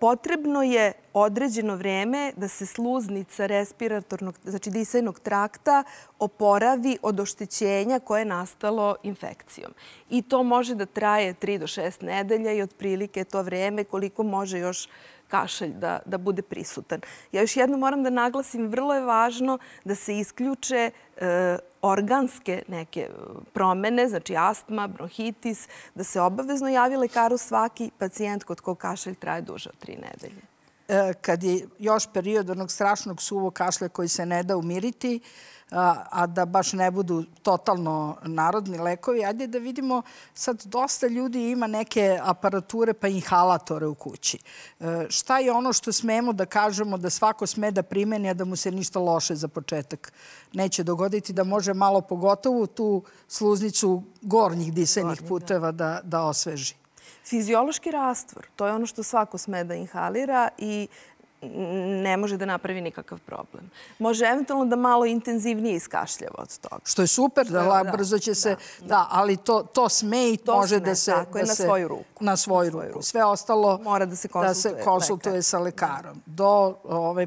Potrebno je određeno vreme da se sluznica respiratornog, znači disajnog trakta, oporavi od oštećenja koje je nastalo infekcijom. I to može da traje 3 do 6 nedelja i otprilike to vreme koliko može još kašalj da bude prisutan. Ja još jedno moram da naglasim, vrlo je važno da se isključe organske neke promene, znači astma, bronhitis, da se obavezno javi lekaru svaki pacijent kod kog kašalj traje duže od 3 nedelje. Kad je još period onog strašnog suvog kašlja koji se ne da umiriti, a da baš ne budu totalno narodni lekovi, ajde da vidimo, sad dosta ljudi ima neke aparature pa inhalatore u kući. Šta je ono što smemo da kažemo da svako sme da primeni, a da mu se ništa loše za početak neće dogoditi, da može malo pogotovo tu sluznicu gornjih disajnih puteva da osveži? Fiziološki rastvor, to je ono što svako sme da inhalira i ne može da napravi nikakav problem. Može eventualno da malo intenzivnije iskašljava od toga. Što je super, da brzo će se... Da, ali to sme i može da se... Tako je, na svoju ruku. Na svoju ruku. Sve ostalo mora da se konsultuje sa lekarom.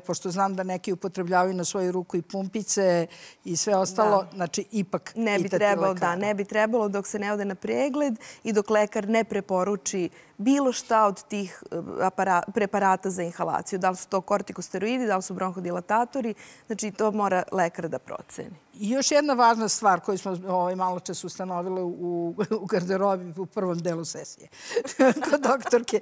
Pošto znam da neki upotrebljavaju na svoju ruku i pumpice i sve ostalo, znači ipak pitati lekara. Da, ne bi trebalo dok se ne ode na pregled i dok lekar ne preporuči bilo šta od tih preparata za inhalaciju. Da li su to kortikosteroidi, da li su bronhodilatatori. Znači, to mora lekar da proceni. I još jedna važna stvar koju smo malo čas ustanovili u garderobi u prvom delu sesije kod doktorke.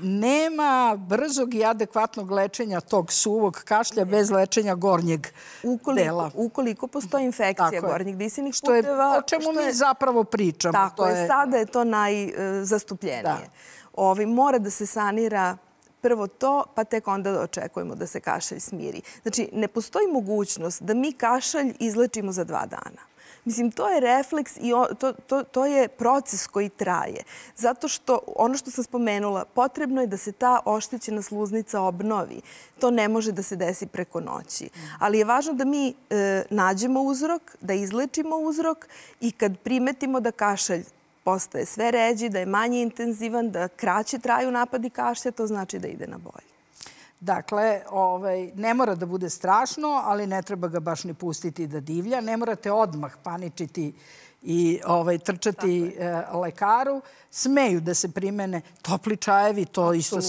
Nema brzog i adekvatnog lečenja tog suvog kašlja bez lečenja gornjeg dela. Ukoliko postoji infekcija gornjih disajnih puteva... O čemu mi zapravo pričamo. Tako je, sada je to najzastupljenije. Mora da se sanira prvo to, pa tek onda očekujemo da se kašalj smiri. Znači, ne postoji mogućnost da mi kašalj izlečimo za 2 dana. Mislim, to je refleks i to je proces koji traje. Zato što, ono što sam spomenula, potrebno je da se ta oštećena sluznica obnovi. To ne može da se desi preko noći. Ali je važno da mi nađemo uzrok, da izlečimo uzrok i kad primetimo da kašalj postaje sve ređi, da je manje intenzivan, da kraće traju napadi kašlja, to znači da ide na bolje. Dakle, ne mora da bude strašno, ali ne treba ga baš ni pustiti da divlja. Ne morate odmah paničiti i trčati lekaru. Smeju da se primene topli čajevi, to isto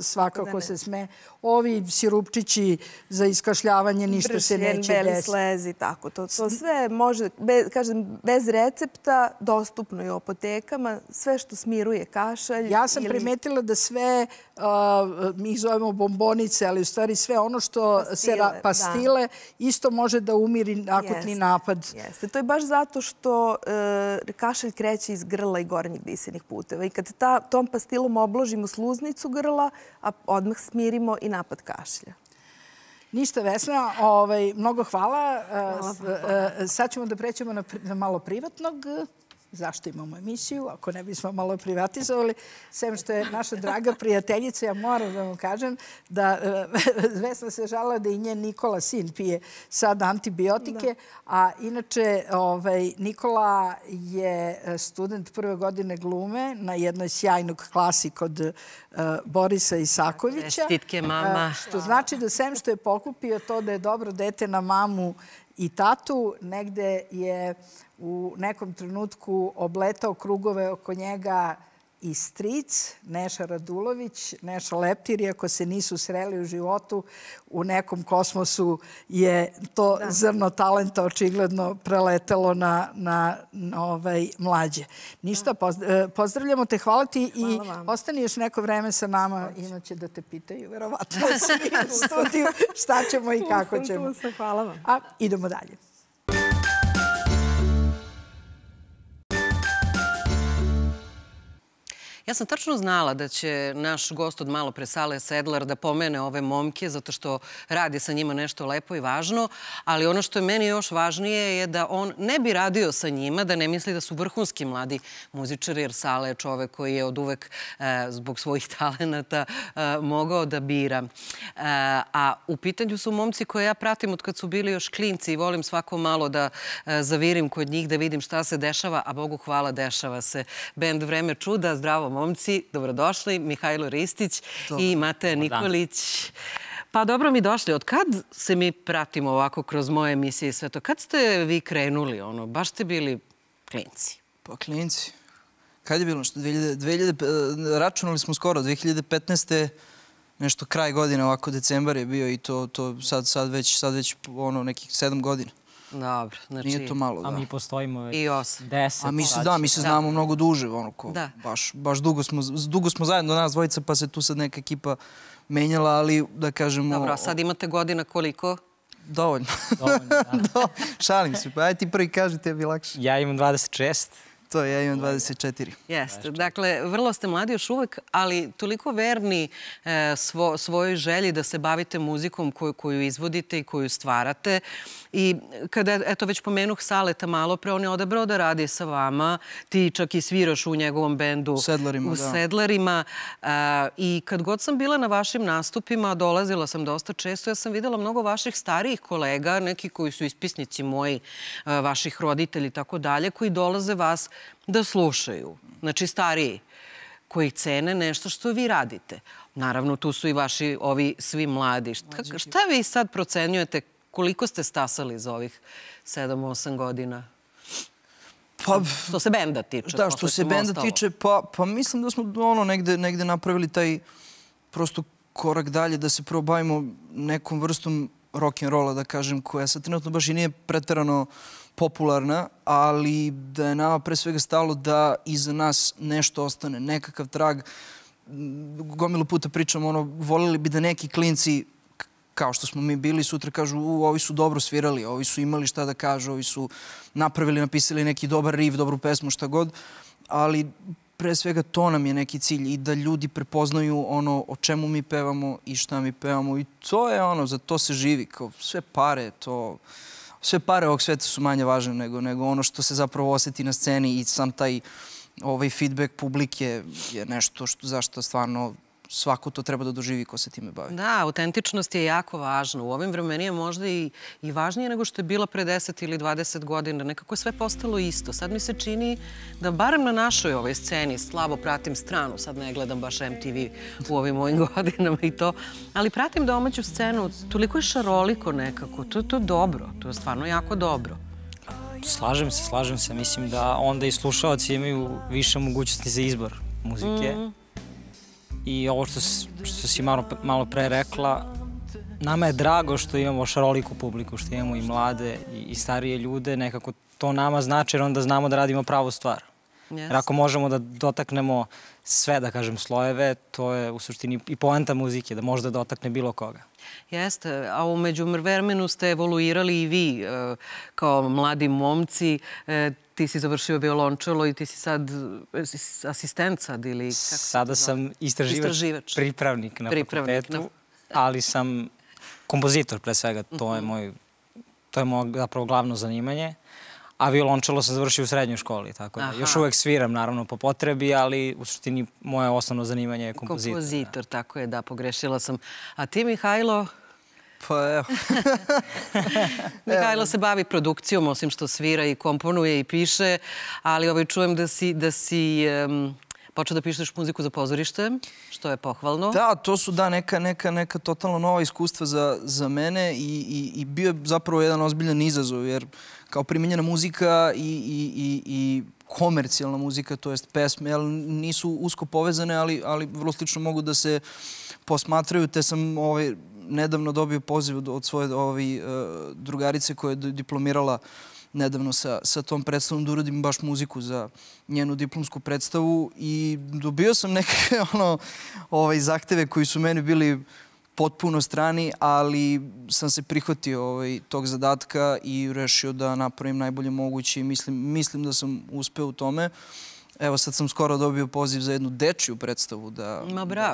svakako se sme. Ovi sirupčići za iskašljavanje ništa se neće desiti. Bršljen, beli slezi, tako. To sve može, kažem, bez recepta, dostupno je u apotekama, sve što smiruje kašalj. Ja sam primetila da sve, mi ih zovemo bombonice, ali u stvari sve ono što se pastile, isto može da umiri akutni napad. Jeste, to je baš zato što kašalj kreće iz grla i gornjih disajnih puteva. I kad tom pastilom obložimo sluznicu grla, a odmah smirimo i napad kašlja. Ništa, Vesna, mnogo hvala. Sad ćemo da prećemo na malo privatnog. Zašto imamo emisiju, ako ne bismo malo privatizovali. Sem što je naša draga prijateljica, ja moram da vam kažem da Vesna se žala da i njen Nikola sin pije sad antibiotike, a inače Nikola je student prve godine glume na jednoj sjajnoj klasi kod Borisa Isakovića. Čestitke, mama. Što znači da sem što je pokupio to da je dobro dete na mamu i tatu, negde je u nekom trenutku obletao krugove oko njega i stric, Neša Radulović, Neša Leptir, iako se nisu sreli u životu, u nekom kosmosu je to zrno talenta očigledno preletelo na mlađe. Ništa, pozdravljamo te, hvala ti i ostani još neko vreme sa nama, inače da te pitaju, verovatno svi u studiju, šta ćemo i kako ćemo. Tu sam, hvala vam. A idemo dalje. Ja sam tačno znala da će naš gost od malo pre, Saša Sedlar, da pomene ove momke zato što radi sa njima nešto lepo i važno, ali ono što je meni još važnije je da on ne bi radio sa njima, da ne misli da su vrhunski mladi muzičari, jer Saša je čovek koji je od uvek zbog svojih talenata mogao da bira. A u pitanju su momci koje ja pratim od kad su bili još klinci i volim svako malo da zavirim kod njih, da vidim šta se dešava, a Bogu hvala dešava se. Bend Vreme čuda, zdravo momci, dobrodošli, Mihajlo Ristić i Matej Nikolić. Pa dobro mi došli. Od kad se mi pratimo ovako kroz moje emisije i sve to? Kad ste vi krenuli? Baš ste bili klinci. Pa klinci. Kad je bilo nešto? Računali smo skoro, 2015. Nešto kraj godine, ovako decembar je bio i to sad već nekih 7 godina. Dobro, znači... Nije to malo, da. A mi postojimo 10. Da, mi se znamo mnogo duže. Baš dugo smo zajedno, nas dvojica, pa se tu sad neka ekipa menjala, ali da kažemo... Dobro, a sad imate godina koliko? Dovoljno. Šalim se, pa ajde ti prvi kaži, tebi je lakše. Ja imam 26. To je, ja imam 24. Jeste, dakle, vrlo ste mladi još uvek, ali toliko verni svojoj želji da se bavite muzikom koju izvodite i koju stvarate. I kada, eto, već pomenuh Saleta malo pre, on je odabrao da radi sa vama. Ti čak i sviraš u njegovom bendu. U Sedlarima. I kad god sam bila na vašim nastupima, dolazila sam dosta često, ja sam videla mnogo vaših starijih kolega, neki koji su ispisnici moji, vaših roditelji i tako dalje, koji dolaze vas da slušaju. Znači, stariji koji cene nešto što vi radite. Naravno, tu su i vaši ovi svi mladi. Šta vi sad procenjujete? Koliko ste stasali za ovih 7-8 godina? Što se benda tiče? Da, što se benda tiče, pa mislim da smo negde napravili taj prosto korak dalje, da se prvo bavimo nekom vrstom rock'n'rolla, da kažem, koja sad trenutno baš i nije preterano popularna, ali da je nama pre svega stalo da iza nas nešto ostane, nekakav trag. Gomilu puta pričam, ono, volili bi da neki klinci, kao što smo mi bili, sutra kažu, ovi su dobro svirali, ovi su imali šta da kažu, ovi su napravili, napisali neki dobar riff, dobru pesmu, šta god, ali pre svega to nam je neki cilj i da ljudi prepoznaju ono o čemu mi pevamo i šta mi pevamo i to je ono, za to se živi, kao sve pare, to... Sve pare ovog sveta su manje važne nego ono što se zapravo osjeti na sceni i sam taj feedback publike je nešto zašto stvarno svako to treba da doživi ko se time bavi. Da, autentičnost je jako važna. U ovim vremenima možda i važnije nego što je bila pre 10 ili 20 godina. Nekako je sve postalo isto. Sad mi se čini da barem na našoj ovoj sceni, slabo pratim stranu, sad ne gledam baš MTV u ovim mojim godinama i to, ali pratim domaću scenu, toliko je šaroliko nekako. To je dobro, to je stvarno jako dobro. Slažem se. Mislim da onda i slušalci imaju više mogućnosti za izbor muzike. I ovo što si malo pre rekla, nama je drago što imamo šaroliku publiku, što imamo i mlade i starije ljude. Nekako to nama znači jer onda znamo da radimo pravu stvar. Jer ako možemo da dotaknemo sve, da kažem, slojeve, to je u suštini i poenta muzike, da može da dotakne bilo koga. Jeste, a u međuvremenu ste evoluirali i vi kao mladi momci. Ti si završio violončelo i ti si sad asistent sad ili... Sada sam istraživač, pripravnik na fakultetu, ali sam kompozitor pre svega. To je moje zapravo glavno zanimanje. A violončelo sam završio u srednjoj školi, tako da još uvek sviram, naravno, po potrebi, ali u suštini moje osnovno zanimanje je kompozitor. Kompozitor, tako je, da, pogrešila sam. A ti, Mihajlo? Pa evo. Mihajlo se bavi produkcijom, osim što svira i komponuje i piše, ali čujem da si počeo da pišeš muziku za pozorište, što je pohvalno. Da, to su neka totalno nova iskustva za mene i bio je zapravo jedan ozbiljan izazov, jer kao primenjena muzika i komercijalna muzika, to jest pesme, nisu usko povezane, ali vrlo slično mogu da se posmatraju, te sam nedavno dobio poziv od svoje drugarice koja je diplomirala nedavno sa tom predstavom da uradim baš muziku za njenu diplomsku predstavu i dobio sam neke zahteve koji su meni bili potpuno strani, ali sam se prihvatio tog zadatka i rešio da napravim najbolje moguće i mislim da sam uspeo u tome. Evo, sad sam skoro dobio poziv za jednu dečju predstavu da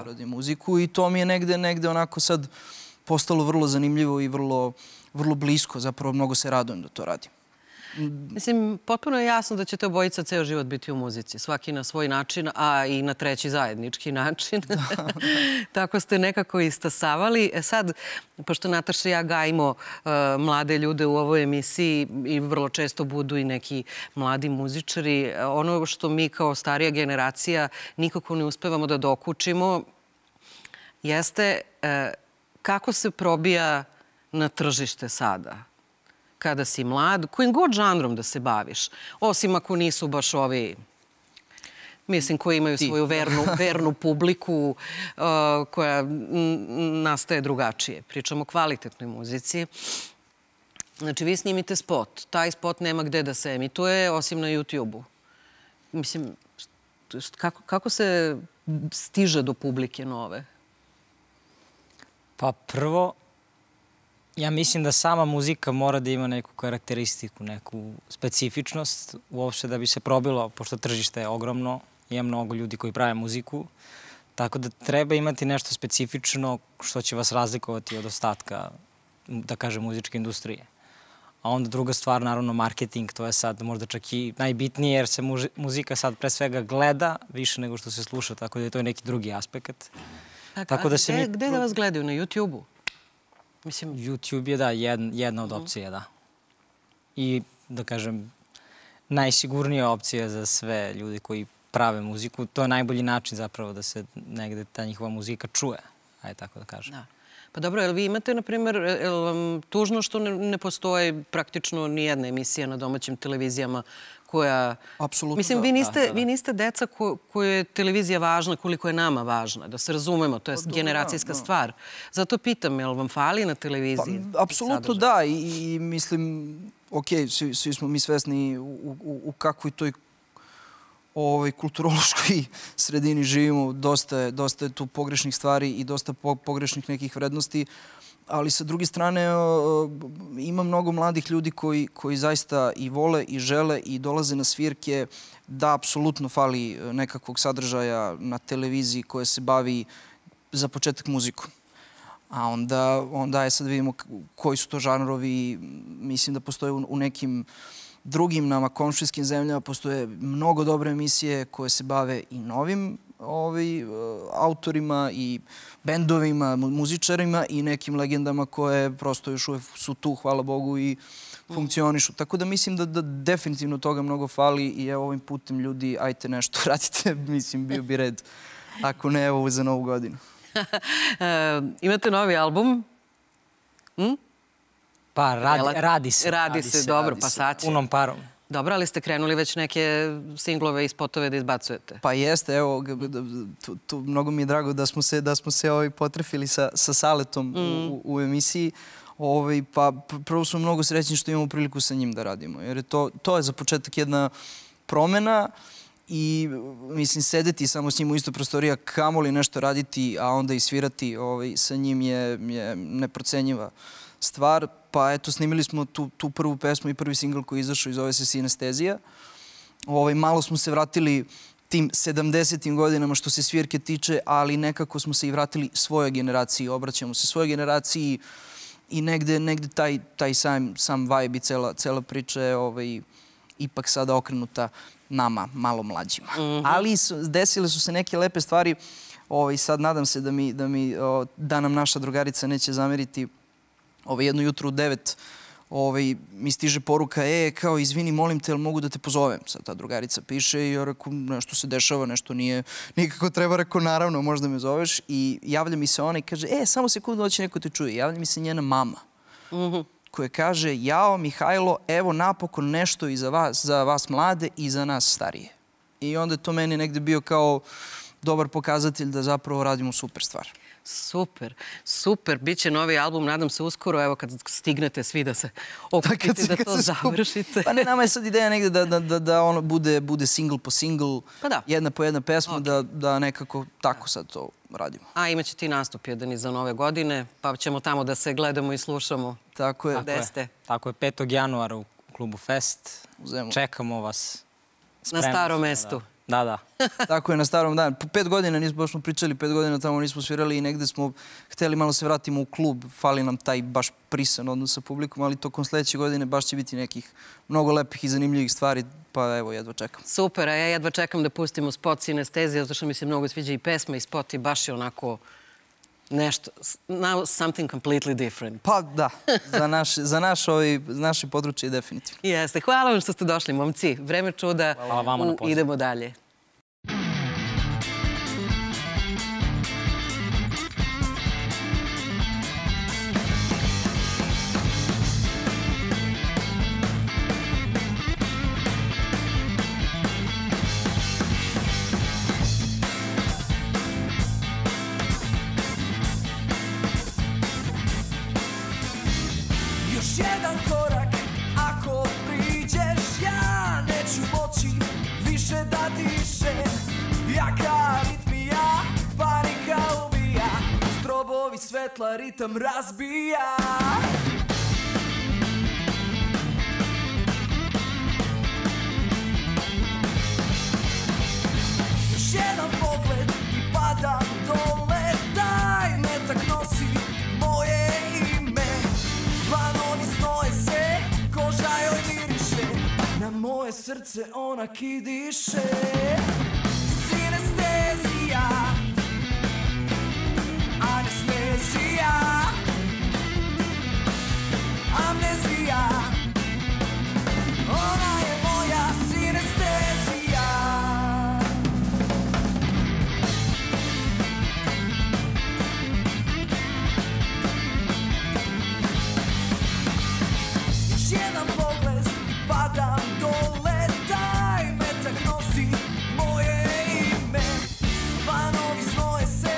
uradim muziku i to mi je negde onako sad postalo vrlo zanimljivo i vrlo blisko. Zapravo, mnogo se radujem da to radim. Mislim, potpuno je jasno da ćete obojica ceo život biti u muzici. Svaki na svoj način, a i na treći zajednički način. Tako ste nekako istasavali. Sad, pošto Nataša i ja gajimo mlade ljude u ovoj emisiji i vrlo često budu i neki mladi muzičari, ono što mi kao starija generacija nikako ne uspevamo da dokučimo jeste kako se probija na tržište sada. Kada si mlad, kojim god žanrom da se baviš. Osim ako nisu baš ovi, mislim, koji imaju svoju vernu publiku koja nastaje drugačije. Pričamo o kvalitetnoj muzici. Znači, vi snimite spot. Taj spot nema gde da se emituje, osim na YouTube-u. Mislim, kako se stiže do publike nove? Pa prvo, Ja mislim da sama muzika mora da ima neku karakteristiku, neku specifičnost, uopšte da bi se probilo, pošto tržište je ogromno, ima mnogo ljudi koji prave muziku, tako da treba imati nešto specifično što će vas razlikovati od ostatka, da kažem, muzičke industrije. A onda druga stvar, naravno, marketing, to je sad možda čak i najbitnije, jer se muzika sad pre svega gleda više nego što se sluša, tako da je to neki drugi aspekt. Tako da se mi... Gde da vas gledaju? Na YouTube-u? YouTube je, da, jedna od opcija, da. I, da kažem, najsigurnija opcija za sve ljudi koji prave muziku. To je najbolji način zapravo da se negde ta njihova muzika čuje, ajde tako da kažem. Da. Pa dobro, jel vi imate, na primjer, jel vam tužno što ne postoje praktično nijedna emisija na domaćim televizijama koja... Apsolutno. Mislim, vi niste deca koje je televizija važna koliko je nama važna, da se razumemo, to je generacijska stvar. Zato pitam, jel vam fali na televiziji? Apsolutno da, i mislim, ok, svi smo mi svesni u kakvoj toj kulturološkoj sredini živimo, dosta je tu pogrešnih stvari i dosta pogrešnih nekih vrednosti, ali sa druge strane ima mnogo mladih ljudi koji zaista i vole i žele i dolaze na svirke, da apsolutno fali nekakvog sadržaja na televiziji koja se bavi za početak muzikom. A onda je sad vidimo koji su to žanrovi, mislim da postoje u nekim drugim nama komšijskim zemljama postoje mnogo dobre emisije koje se bave i novim autorima i bendovima, muzičarima i nekim legendama koje prosto još uvijek su tu, hvala Bogu, i funkcionišu. Tako da mislim da definitivno toga mnogo fali i evo ovim putem ljudi, ajte nešto radite, mislim bio bi red. Ako ne, evo za Novu godinu. Imate novi album? Pa radi se. Radi se, dobro, pa sad će. Punom parom. Dobro, ali ste krenuli već neke singlove i spotove da izbacujete? Pa jeste, evo, mnogo mi je drago da smo se potrefili sa Saletom u emisiji. Pa prvo smo mnogo srećni što imamo priliku sa njim da radimo, jer to je za početak jedna promjena i, mislim, sedeti samo s njim u istoj prostoriji, kamoli nešto raditi, a onda i svirati sa njim je neprocenjiva stvar. Pa eto, snimili smo tu prvu pesmu i prvi singl koji je izašao i zove se Sinestezija. Malo smo se vratili tim 70-im godinama što se svirke tiče, ali nekako smo se i vratili svojoj generaciji, obraćamo se svojoj generaciji i negde taj sam vibe i cela priča je ipak sada okrenuta nama, malo mlađima. Ali desile su se neke lepe stvari i sad nadam se da nam naša drugarica neće zameriti. Jedno jutro u 9 mi stiže poruka, kao, izvini, molim te, jel mogu da te pozovem? Sad ta drugarica piše i ja rekao, nešto se dešava, nešto nije, nikako treba, rekao, naravno, možda me zoveš. I javlja mi se ona i kaže, samo sekundu, hoće neko te čuje. Javlja mi se njena mama, koja kaže, jao, Mihajlo, evo napokon nešto i za vas mlade i za nas starije. I onda je to meni negde bio kao dobar pokazatelj da zapravo radimo super stvar. Super, super. Biće novi album, nadam se uskoro, evo kad stignete svi da se okupite, da to završite. Pa ne, nama je sad ideja negde da ono bude single po single, jedna po jedna pesma, da nekako tako sad to radimo. A imaće ti nastup jedan i za nove godine, pa ćemo tamo da se gledamo i slušamo. Tako je. Tako je, 5. januara u klubu Fest. Čekamo vas. Na starom mestu. Da, da. Tako je, na starom danu. 5 godina nismo baš pričali, 5 godina tamo nismo svirali i negde smo hteli malo se vratimo u klub. Fali nam taj baš prisan odnos sa publikom, ali tokom sledeće godine baš će biti nekih mnogo lepih i zanimljivih stvari, pa evo, jedva čekam. Super, a ja jedva čekam da pustimo spot Sinestezija, zato što mi se mnogo sviđa i pesma i spot i baš je onako nešto, now something completely different. Pa da, za naše područje definitivno. Jeste, hvala vam što ste došli, momci. Vreme čuda, idemo dalje. Korak, ako priđeš, ja neću moći više dati novi svetla ritam razbija. Još jedan pogled i padam dole, taj metak nosi moje ime. Planoni snoje se, koža joj miriše, na moje srce ona kidiše. Sinestezija, anestezija, amnezija, ona je moja sinestezija. Još jedan pogled i padam dole, taj metak nosi moje ime. Planovi znoje se,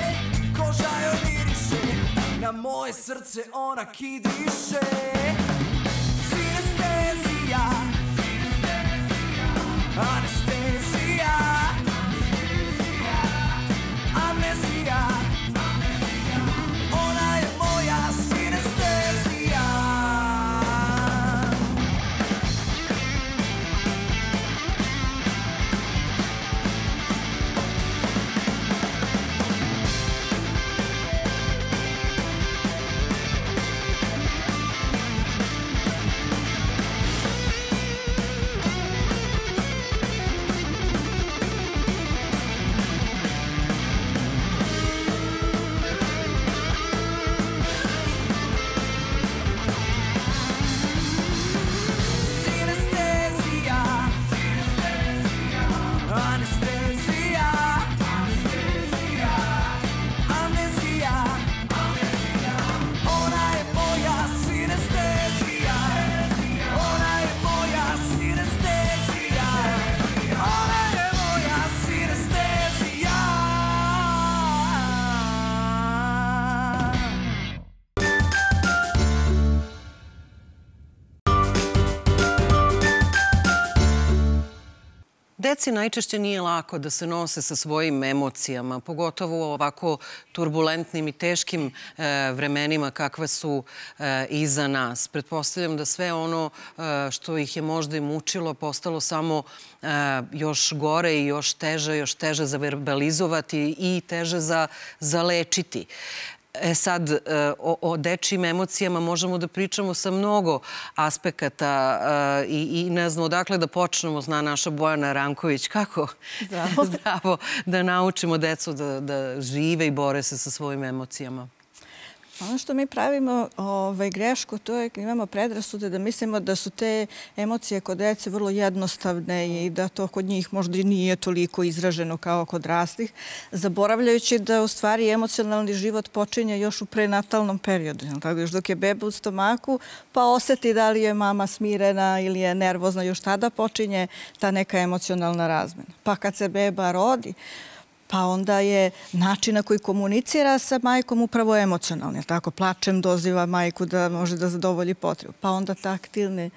koža joj miriše, na moje srce ona kidiše. Sinestezija, anestezija, amnezija, ona je moja sinestezija. Deci najčešće nije lako da se nose sa svojim emocijama, pogotovo u ovako turbulentnim i teškim vremenima kakva su iza nas. Pretpostavljam da sve ono što ih je možda i mučilo postalo samo još gore i još teže za verbalizovati i teže za lečiti. Sad, o dečijim emocijama možemo da pričamo sa mnogo aspekata i ne znam odakle da počnemo, zna naša Bojana Ranković. Kako? Zdravo. Da naučimo decu da žive i bore se sa svojim emocijama. Ono što mi pravimo grešku, to je da imamo predrasude, da mislimo da su te emocije kod dece vrlo jednostavne i da to kod njih možda i nije toliko izraženo kao kod odraslih, zaboravljajući da u stvari emocionalni život počinje još u prenatalnom periodu. Još dok je beba u stomaku, pa oseti da li je mama smirena ili je nervozna, još tada počinje ta neka emocionalna razmena. Pa kad se beba rodi, pa onda je način na koji komunicira sa majkom upravo emocionalni. Plačem doziva majku da može da zadovolji potrebu. Pa onda taktilni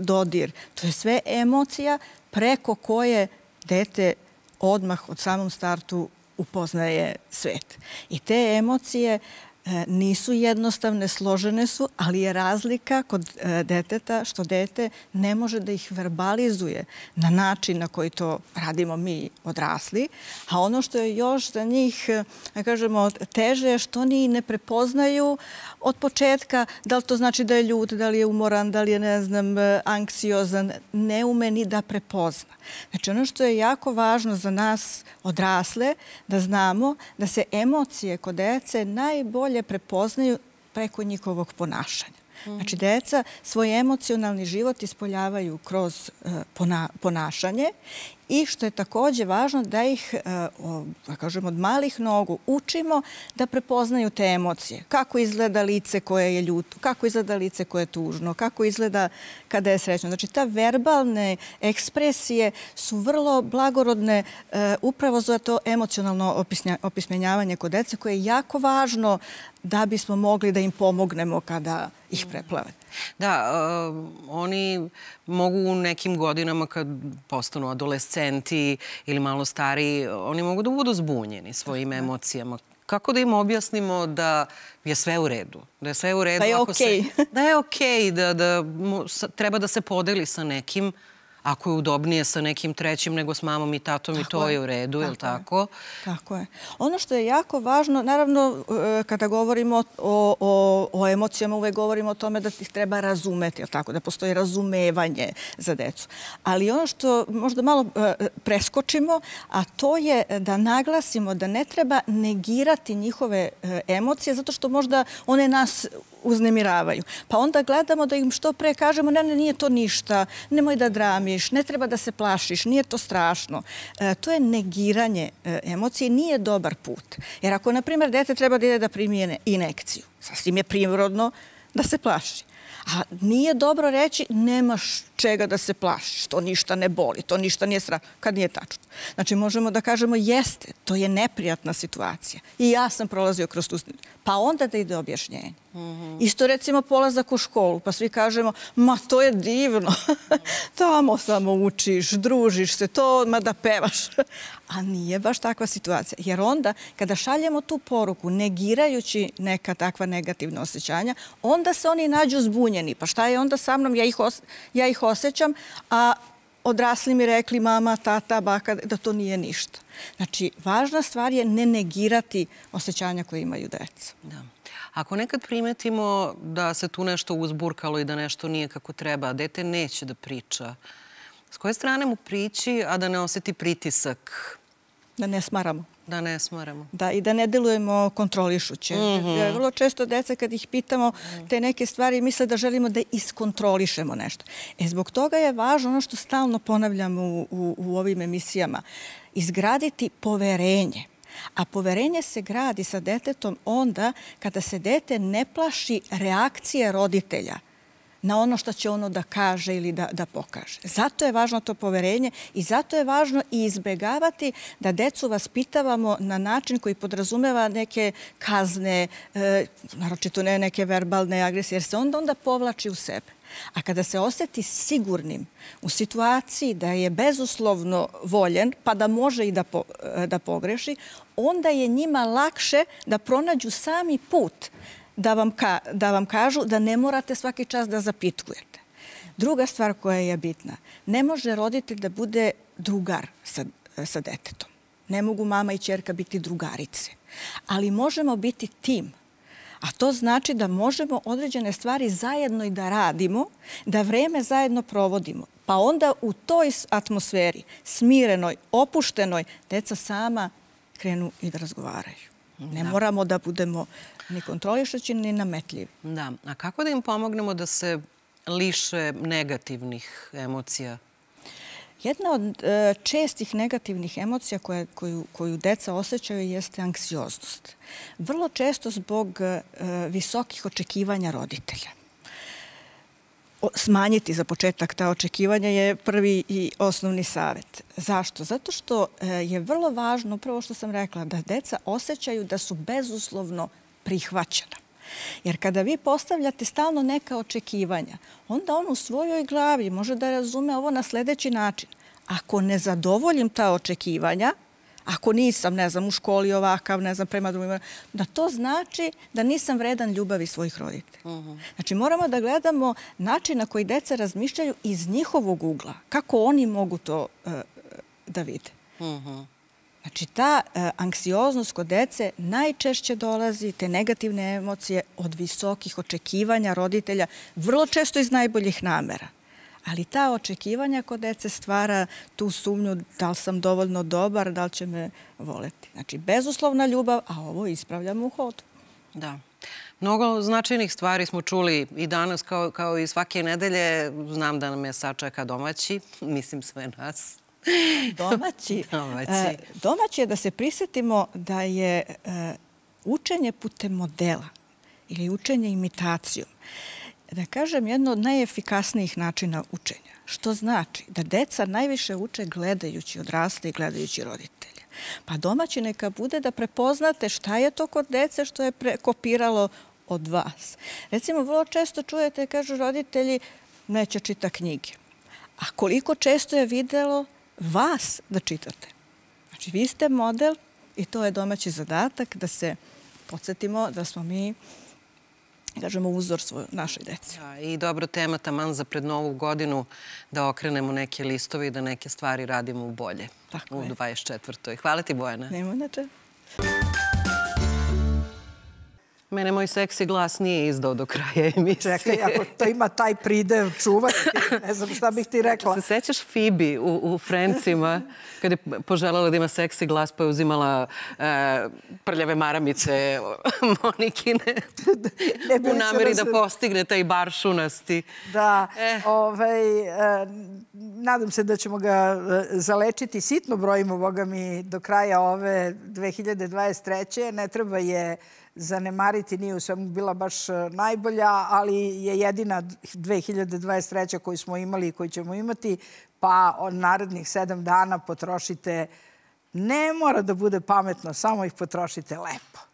dodir. To je sve emocija preko koje dete odmah od samom startu upoznaje svet. I te emocije nisu jednostavne, složene su, ali je razlika kod deteta što dete ne može da ih verbalizuje na način na koji to radimo mi odrasli. A ono što je još za njih teže je što oni ne prepoznaju od početka da li to znači da je ljut, da li je umoran, da li je anksiozan, ne ume ni da prepozna. Znači ono što je jako važno za nas odrasle da znamo da se emocije kod dece najbolje prepoznaju preko njihovog ponašanja. Znači, deca svoj emocionalni život ispoljavaju kroz ponašanje i što je također važno da ih od malih nogu učimo da prepoznaju te emocije. Kako izgleda lice koje je ljuto, kako izgleda lice koje je tužno, kako izgleda kada je srećno. Znači, ta verbalne ekspresije su vrlo blagorodne upravo za to emocionalno opismenjavanje kod dece koje je jako važno da bismo mogli da im pomognemo kada ih preplave. Da, oni mogu u nekim godinama kad postanu adolescenti ili malo stariji, oni mogu da budu zbunjeni svojim emocijama. Kako da im objasnimo da je sve u redu? Da je sve u redu. Da je okej. Da je okej, da treba da se podeli sa nekim, ako je udobnije sa nekim trećim nego s mamom i tatom i to je u redu, je li tako? Tako je. Ono što je jako važno, naravno kada govorimo o emocijama uvek govorimo o tome da ih treba razumeti, je li tako? Da postoji razumevanje za decu. Ali ono što možda malo preskočimo, a to je da naglasimo da ne treba negirati njihove emocije zato što možda one nas uznemiravaju. Pa onda gledamo da im što pre kažemo ne, nije to ništa, nemoj da dramiš, ne treba da se plašiš, nije to strašno. To je negiranje emocije, nije dobar put. Jer ako, na primjer, dete treba da ide da primijene injekciju, sasvim je prirodno da se plaši. A nije dobro reći nemaš čega da se plašiš, to ništa ne boli, to ništa nije strašno, kad nije tačno. Znači možemo da kažemo jeste, to je neprijatna situacija i ja sam prolazio kroz tu, pa onda da ide objašnjenje. Isto recimo polazak u školu, pa svi kažemo ma to je divno, tamo samo učiš, družiš se, to ma da pevaš. A nije baš takva situacija, jer onda kada šaljemo tu poruku negirajući neka takva negativna osjećanja, onda se oni nađu zbunjeni, pa šta je onda sa mnom, ja ih osjećam, a odrasli mi rekli mama, tata, baka, da to nije ništa. Znači, važna stvar je ne negirati osjećanja koje imaju deca. Ako nekad primetimo da se tu nešto uzburkalo i da nešto nije kako treba, dete neće da priča, s koje strane mu prići, a da ne osjeti pritisak? Da ne smaramo. Da ne smaramo. Da, i da ne delujemo kontrolišuće. Vrlo često deca kad ih pitamo te neke stvari misle da želimo da iskontrolišemo nešto. Zbog toga je važno ono što stalno ponavljamo u ovim emisijama. Izgraditi poverenje. A poverenje se gradi sa detetom onda kada se dete ne plaši reakcije roditelja na ono što će ono da kaže ili da pokaže. Zato je važno to poverenje i zato je važno i izbegavati da decu vaspitavamo na način koji podrazumeva neke kazne, naročito neke verbalne agresije, jer se onda povlači u sebe. A kada se osjeti sigurnim u situaciji da je bezuslovno voljen, pa da može i da pogreši, onda je njima lakše da pronađu sami put da vam kažu da ne morate svaki čas da zapitkujete. Druga stvar koja je bitna, ne može roditelj da bude drugar sa detetom. Ne mogu mama i ćerka biti drugarice. Ali možemo biti tim. A to znači da možemo određene stvari zajedno i da radimo, da vreme zajedno provodimo. Pa onda u toj atmosferi, smirenoj, opuštenoj, deca sama krenu i da razgovaraju. Ne moramo da budemo ni kontrolišući, ni nametljivi. Da. A kako da im pomognemo da se liše negativnih emocija? Jedna od čestih negativnih emocija koju deca osjećaju jeste anksioznost. Vrlo često zbog visokih očekivanja roditelja. Smanjiti za početak ta očekivanja je prvi i osnovni savjet. Zašto? Zato što je vrlo važno, upravo što sam rekla, da deca osjećaju da su bezuslovno prihvaćena. Jer kada vi postavljate stalno neka očekivanja, onda on u svojoj glavi može da razume ovo na sljedeći način. Ako ne zadovoljim ta očekivanja, ako nisam, ne znam, u školi ovakav, ne znam, prema drugima, da to znači da nisam vredan ljubavi svojih roditelja. Znači, moramo da gledamo način na koji deca razmišljaju iz njihovog ugla, kako oni mogu to da vide. Znači, ta anksioznost kod dece najčešće dolazi, te negativne emocije, od visokih očekivanja roditelja, vrlo često iz najboljih namera. Ali ta očekivanja kod dece stvara tu sumnju da li sam dovoljno dobar, da li će me voleti. Znači, bezuslovna ljubav, a ovo ispravljamo u hodu. Da. Mnogo značajnih stvari smo čuli i danas kao i svake nedelje. Znam da nam je sačeka domaći, mislim sve nas. Domaći je da se prisjetimo da je učenje putem modela ili učenje imitacijom, da kažem, jedno od najefikasnijih načina učenja. Što znači da deca najviše uče gledajući odrasle i gledajući roditelje. Pa domaći neka bude da prepoznate šta je to kod dece što je kopiralo od vas. Recimo, vrlo često čujete, kažu roditelji, neće čita knjige. A koliko često je videlo vas da čitate? Znači, vi ste model I to je domaći zadatak da se podsjetimo da smo mi, kažemo, uzor svoj našoj deci. I dobro tema taman za pred novu godinu da okrenemo neke listove i da neke stvari radimo u bolje. U 24. Hvala ti, Bojana. Nema na čemu. Mene moj seksi glas nije izdao do kraja emisije. Čekaj, ako to ima taj pridev čuvaj, ne znam šta bih ti rekla. Se sećaš Fibi u Frencima, kada je poželjala da ima seksi glas, pa je uzimala prljave maramice Monikine u nameri da postigne taj bar šunasti. Da, nadam se da ćemo ga zalečiti. Sitno brojimo, boga mi, do kraja ove 2023. Ne treba je zanemariti, nije u svemu bila baš najbolja, ali je jedina 2023. koju smo imali i koju ćemo imati, pa od narednih 7 dana potrošite, ne mora da bude pametno, samo ih potrošite lepo.